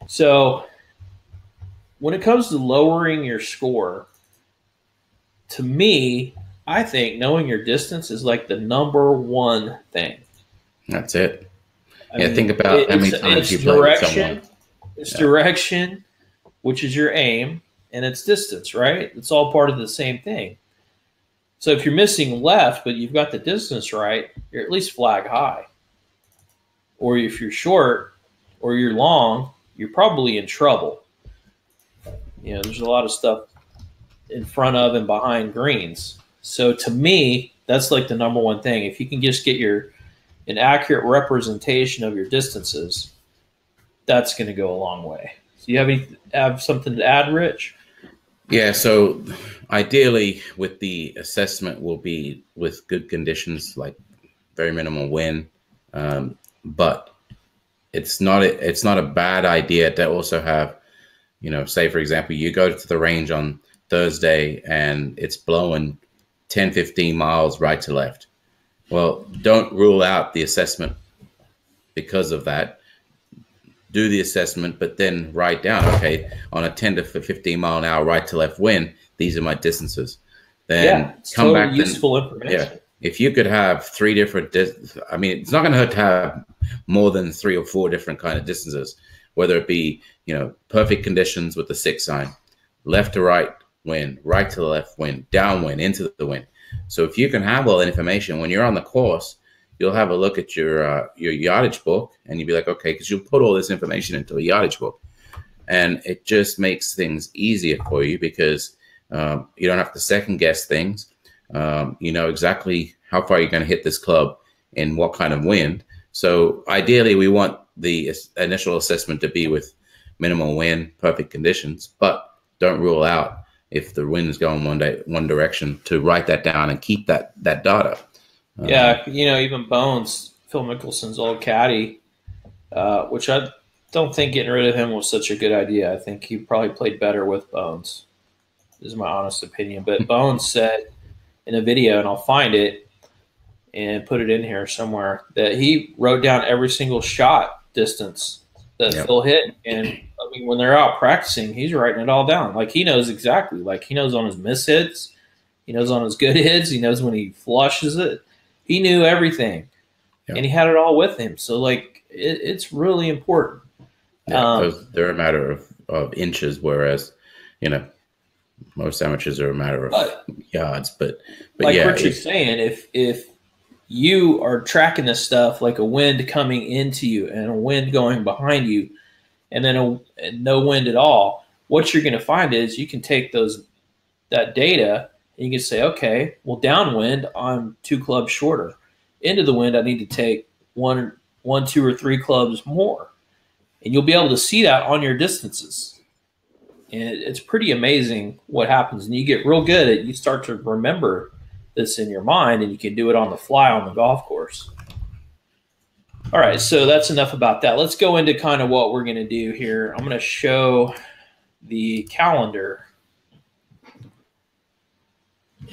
So when it comes to lowering your score, to me, I think knowing your distance is like the number one thing. That's it. I mean, think about how many times you play with someone. It's direction, which is your aim, and it's distance, right? It's all part of the same thing. So if you're missing left, but you've got the distance right, you're at least flag high. Or if you're short or you're long, you're probably in trouble. You know, there's a lot of stuff in front of and behind greens. So to me, that's like the number one thing. If you can just get an accurate representation of your distances, that's going to go a long way. So you have something to add, Rich? Yeah, so ideally with the assessment will be with good conditions, like very minimal wind, but it's not a bad idea to also have, you know, say for example, you go to the range on Thursday and it's blowing 10-15 miles right to left. Well, don't rule out the assessment because of that. Do the assessment, but then write down, okay, on a 10 to 15 mile an hour right to left wind, these are my distances. Then come totally back. Useful information. Yeah, if you could have three different, I mean, it's not going to hurt to have more than 3 or 4 different kind of distances, whether it be, you know, perfect conditions with the 6 sign, left to right wind, right to the left wind, downwind, into the wind. So if you can have all that information when you're on the course, you'll have a look at your yardage book and you'll be like, okay, because you'll put all this information into a yardage book. And it just makes things easier for you because you don't have to second guess things. You know exactly how far you're going to hit this club and what kind of wind. So ideally, we want the initial assessment to be with minimal wind, perfect conditions, but don't rule out if the wind is going one direction to write that down and keep that data. Yeah, you know, even Bones, Phil Mickelson's old caddy, which I don't think getting rid of him was such a good idea. I think he probably played better with Bones, is my honest opinion. But Bones said in a video, and I'll find it and put it in here somewhere, that he wrote down every single shot distance that Phil hit. And, I mean, when they're out practicing, he's writing it all down. Like, he knows exactly. Like, he knows on his miss hits. He knows on his good hits. He knows when he flushes it. He knew everything, and he had it all with him. So, like, it's really important. Yeah, they're a matter of inches, whereas, you know, most amateurs are a matter of yards. But like Richard's saying, if you are tracking this stuff like a wind coming into you and a wind going behind you and then no wind at all, what you're going to find is you can take that data and you can say, okay, well, downwind, I'm 2 clubs shorter. Into the wind, I need to take 1, 2, or 3 clubs more. And you'll be able to see that on your distances. And it's pretty amazing what happens. And you get real good at, you start to remember this in your mind, and you can do it on the fly on the golf course. All right, so that's enough about that. Let's go into kind of what we're going to do here. I'm going to show the calendar.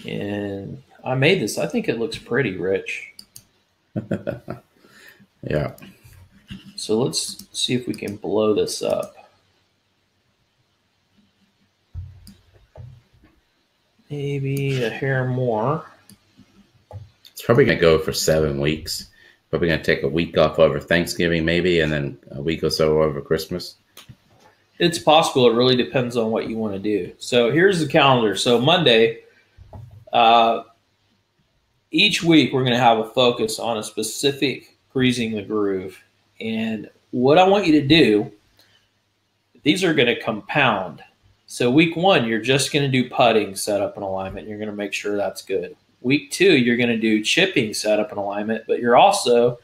And I made this. I think it looks pretty, Rich. Yeah. So let's see if we can blow this up. Maybe a hair more. It's probably going to go for 7 weeks. Probably going to take a week off over Thanksgiving maybe, and then a week or so over Christmas. It's possible. It really depends on what you want to do. So here's the calendar. So Monday... each week we're going to have a focus on a specific greasing the groove. And what I want you to do, these are going to compound. So week 1, you're just going to do putting, setup, and alignment. You're going to make sure that's good. Week 2, you're going to do chipping, setup, and alignment, but you're also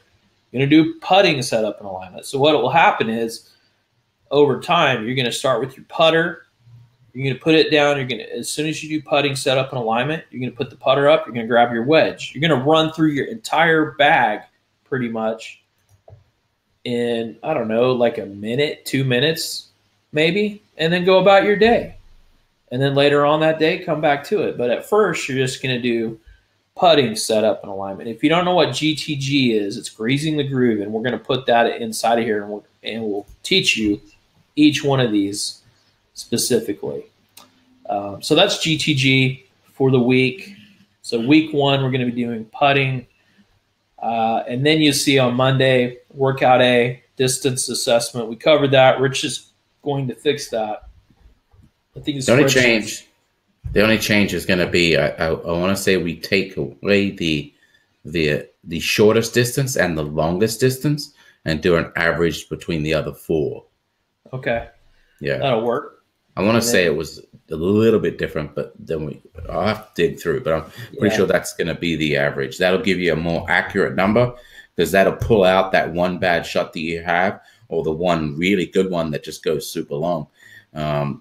going to do putting, setup, and alignment. So what will happen is over time, you're going to start with your putter. You're going to put it down. You're going to, as soon as you do putting, setup, and alignment, you're going to put the putter up. You're going to grab your wedge. You're going to run through your entire bag pretty much in, I don't know, like a minute, 2 minutes maybe, and then go about your day. And then later on that day, come back to it. But at first, you're just going to do putting, setup, and alignment. If you don't know what GTG is, it's greasing the groove, and we're going to put that inside of here, and we'll teach you each one of these specifically. So that's GTG for the week. So week one, we're going to be doing putting. And then you see on Monday, workout A, distance assessment. We covered that. Rich is going to fix that. I think it's the only change is going to be, I want to say we take away the shortest distance and the longest distance and do an average between the other four. Okay. Yeah. That'll work. I want to say it was a little bit different, but then I'll have to dig through, but I'm pretty sure that's going to be the average. That'll give you a more accurate number because that'll pull out that one bad shot that you have or the one really good one that just goes super long.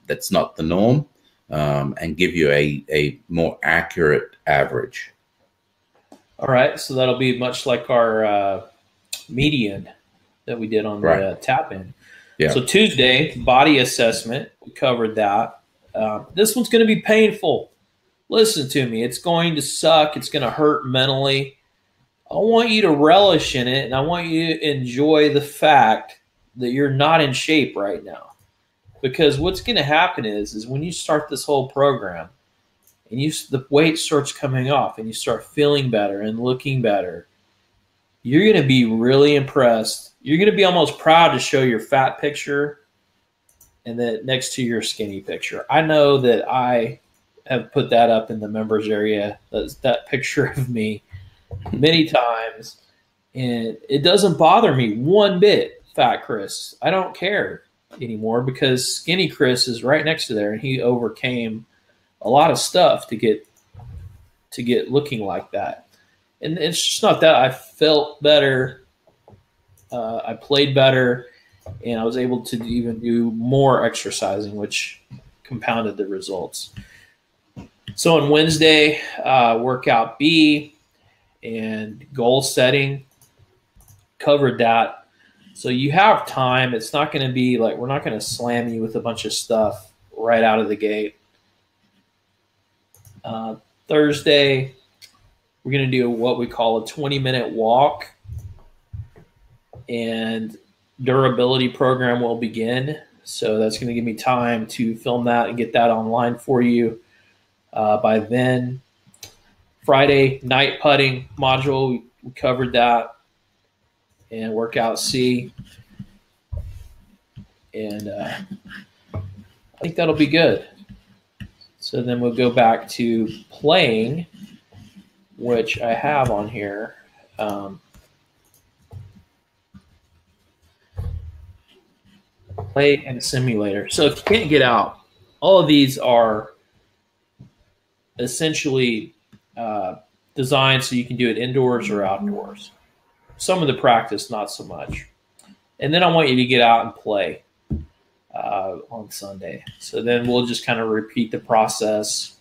That's not the norm, and give you a more accurate average. All right. So that'll be much like our median that we did on the tap in. Yeah. So Tuesday, body assessment, we covered that. This one's going to be painful. Listen to me. It's going to suck. It's going to hurt mentally. I want you to relish in it, and I want you to enjoy the fact that you're not in shape right now. Because what's going to happen is when you start this whole program, and the weight starts coming off, and you start feeling better and looking better, you're going to be really impressed. You're going to be almost proud to show your fat picture and then next to your skinny picture. I know that I have put that up in the members area, that picture of me, many times. And it doesn't bother me one bit, Fat Chris. I don't care anymore because Skinny Chris is right next to there, and he overcame a lot of stuff to get looking like that. And it's just not that. I felt better. I played better, and I was able to even do more exercising, which compounded the results. So on Wednesday, workout B and goal setting, covered that. So you have time. It's not going to be like we're not going to slam you with a bunch of stuff right out of the gate. Thursday, we're going to do what we call a 20-minute walk. And durability program will begin. So that's going to give me time to film that and get that online for you by then. Friday, night putting module, we covered that. And workout C. And I think that'll be good. So then we'll go back to playing, which I have on here. Play and simulator. So if you can't get out, all of these are essentially designed so you can do it indoors or outdoors. Some of the practice, not so much. And then I want you to get out and play on Sunday. So then we'll just kind of repeat the process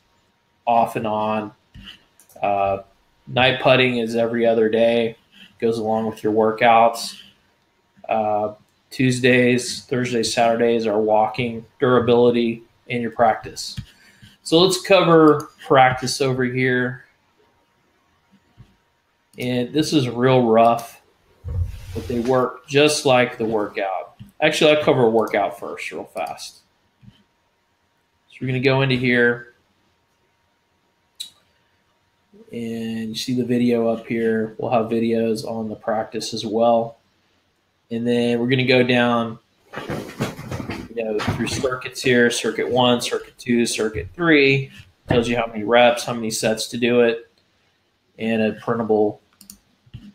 off and on. Night putting is every other day. Goes along with your workouts. Tuesdays, Thursdays, Saturdays are walking, durability, and your practice. So let's cover practice over here. And this is real rough, but they work just like the workout. Actually, I'll cover a workout first real fast. So we're going to go into here. And you see the video up here. We'll have videos on the practice as well. And then we're going to go down, through circuits here, circuit 1, circuit 2, circuit 3. Tells you how many reps, how many sets to do it, and a printable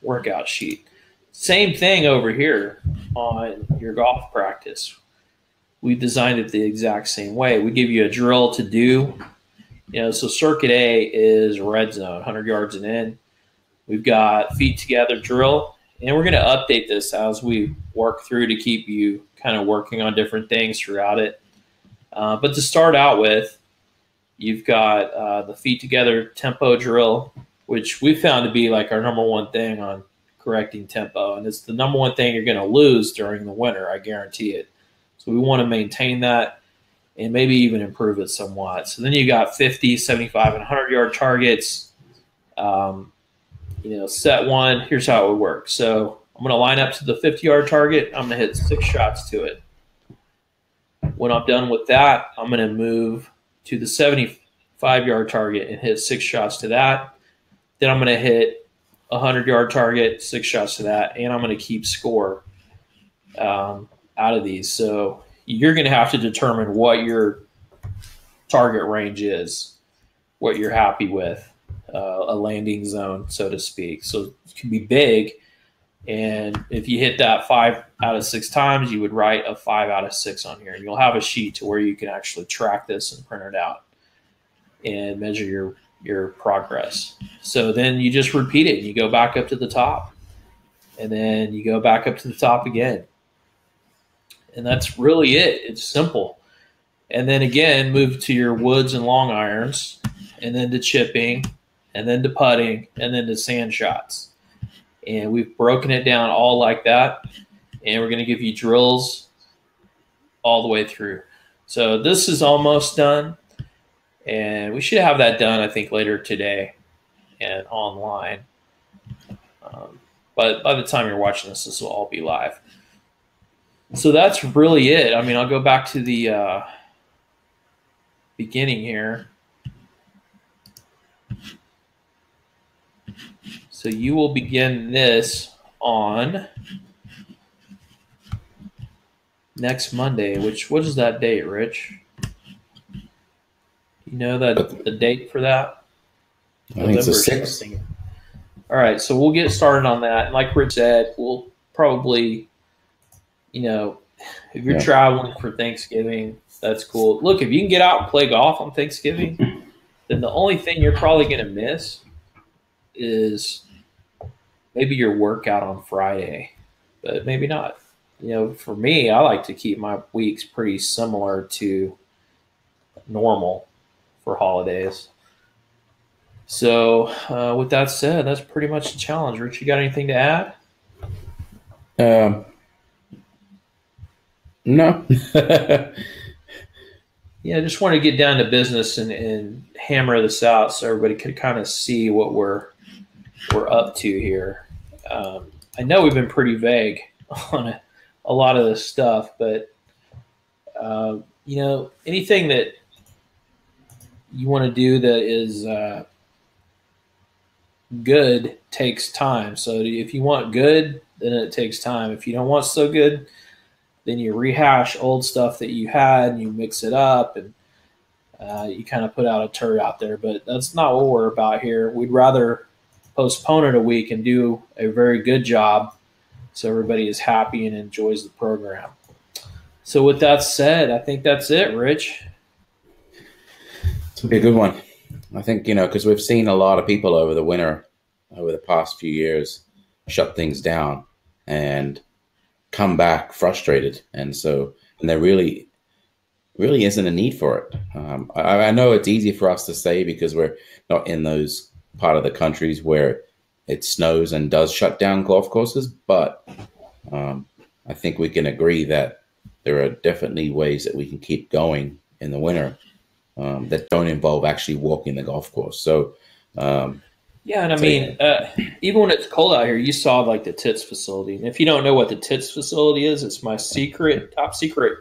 workout sheet. Same thing over here on your golf practice. We designed it the exact same way. We give you a drill to do. So circuit A is red zone, 100 yards and in. We've got feet together drill. And we're going to update this as we work through to keep you kind of working on different things throughout it. But to start out with, you've got the feet together tempo drill, which we found to be like our number one thing on correcting tempo. And it's the number one thing you're going to lose during the winter, I guarantee it. So we want to maintain that. and maybe even improve it somewhat. So then you got 50, 75, and 100-yard targets. Set one. Here's how it would work. So I'm going to line up to the 50-yard target. I'm going to hit 6 shots to it. When I'm done with that, I'm going to move to the 75-yard target and hit 6 shots to that. Then I'm going to hit a 100-yard target, 6 shots to that, and I'm going to keep score out of these. So you're going to have to determine what your target range is, what you're happy with, a landing zone, so to speak. So it can be big, and if you hit that 5 out of 6 times, you would write a 5 out of 6 on here. And you'll have a sheet to where you can actually track this and print it out and measure your progress. So then you just repeat it, and you go back up to the top, and then you go back up to the top again. And that's really it. It's simple. And then again, move to your woods and long irons, and then to chipping, and then to putting, and then to sand shots. And we've broken it down all like that. And we're going to give you drills all the way through. So this is almost done. And we should have that done, I think, later today and online. But by the time you're watching this, this will all be live. So that's really it. I mean, I'll go back to the beginning here. So you will begin this on next Monday, which, what is that date, Rich? You know that the date for that? I think it's the 6th. All right, so we'll get started on that. And like Rich said, we'll probably... if you're traveling for Thanksgiving, that's cool. Look, if you can get out and play golf on Thanksgiving, then the only thing you're probably going to miss is maybe your workout on Friday, but maybe not. For me, I like to keep my weeks pretty similar to normal for holidays. So with that said, that's pretty much the challenge. Rich, you got anything to add? No. Yeah, I just want to get down to business and hammer this out so everybody could kind of see what we're up to here. I know we've been pretty vague on a lot of this stuff, but anything that you want to do that is good takes time. So if you want good, then it takes time. If you don't want so good, then you rehash old stuff that you had and you mix it up and you kind of put out a turd out there. But that's not what we're about here. We'd rather postpone it a week and do a very good job so everybody is happy and enjoys the program. So with that said, I think that's it, Rich. It's going to be a good one. I think, because we've seen a lot of people over the winter, over the past few years, shut things down and come back frustrated, and there really isn't a need for it. I know it's easy for us to say because we're not in those part of the countries where it snows and does shut down golf courses, but I think we can agree that there are definitely ways that we can keep going in the winter that don't involve actually walking the golf course. So yeah, and I mean, even when it's cold out here, you saw like the TITS facility. And if you don't know what the TITS facility is, it's my top secret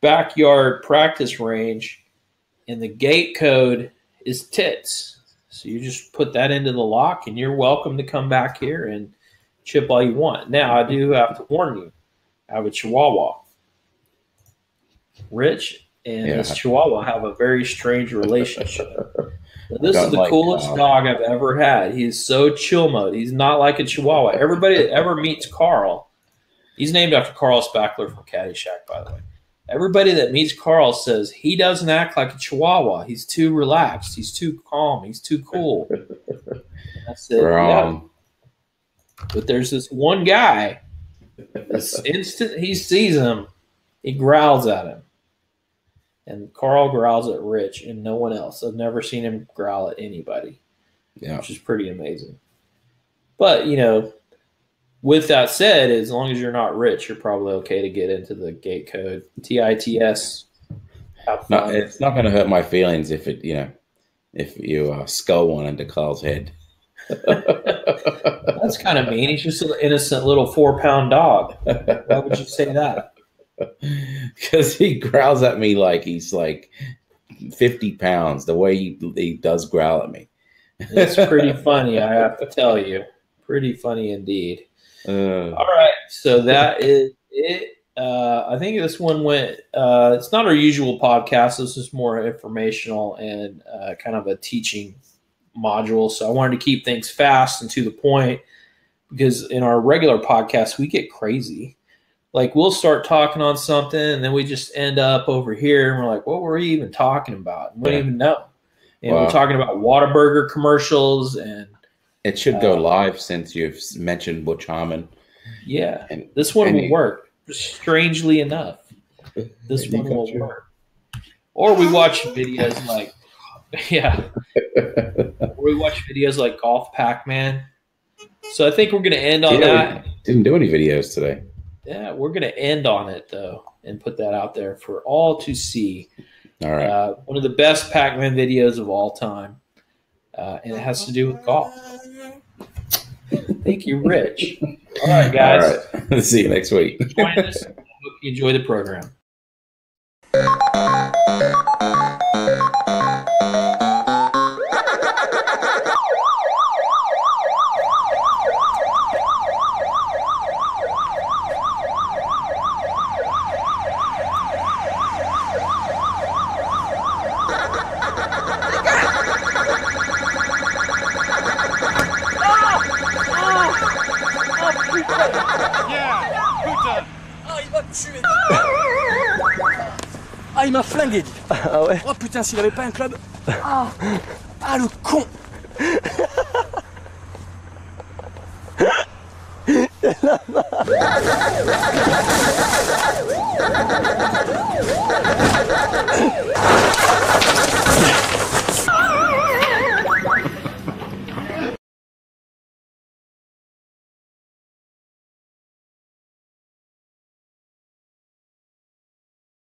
backyard practice range. And the gate code is TITS. So you just put that into the lock and you're welcome to come back here and chip all you want. Now, I do have to warn you, I have a Chihuahua. Rich and his Chihuahua have a very strange relationship. This is the coolest dog I've ever had. He is so chill mode. He's not like a Chihuahua. Everybody that ever meets Carl, he's named after Carl Spackler from Caddyshack, by the way. Everybody that meets Carl says he doesn't act like a Chihuahua. He's too relaxed. He's too calm. He's too cool. That's it. Yeah. But there's this one guy. This instant he sees him, he growls at him. And Carl growls at Rich and no one else. I've never seen him growl at anybody, which is pretty amazing. But, with that said, as long as you're not Rich, you're probably okay to get into the gate code. TITS Have fun. No, it's not going to hurt my feelings if it, you know, if you skull one into Carl's head. That's kind of mean. He's just an innocent little 4-pound dog. Why would you say that? Because he growls at me like he's like 50 pounds. The way he does growl at me. It's pretty funny, I have to tell you. Pretty funny indeed. All right, so that is it. I think this one went, it's not our usual podcast. This is more informational and kind of a teaching module. So I wanted to keep things fast and to the point, because in our regular podcast, we get crazy. Like, we'll start talking on something and then we just end up over here and we're like, what were we even talking about? And we don't even know. And we're talking about Whataburger commercials. And it should go live since you've mentioned Butch Harmon. Yeah. And this one will work. Strangely enough, this one will work. Or we watch videos like, yeah, we watch videos like Golf Pac Man. So I think we're going to end on that. Didn't do any videos today. Yeah, we're going to end on it though and put that out there for all to see. All right. One of the best Pac Man videos of all time. And it has to do with golf. Thank you, Rich. All right, guys. All right. See you next week. Join us. I hope you enjoy the program. Il m'a flingué. Ah ouais. Oh putain, s'il avait pas un club. Ah, ah le con.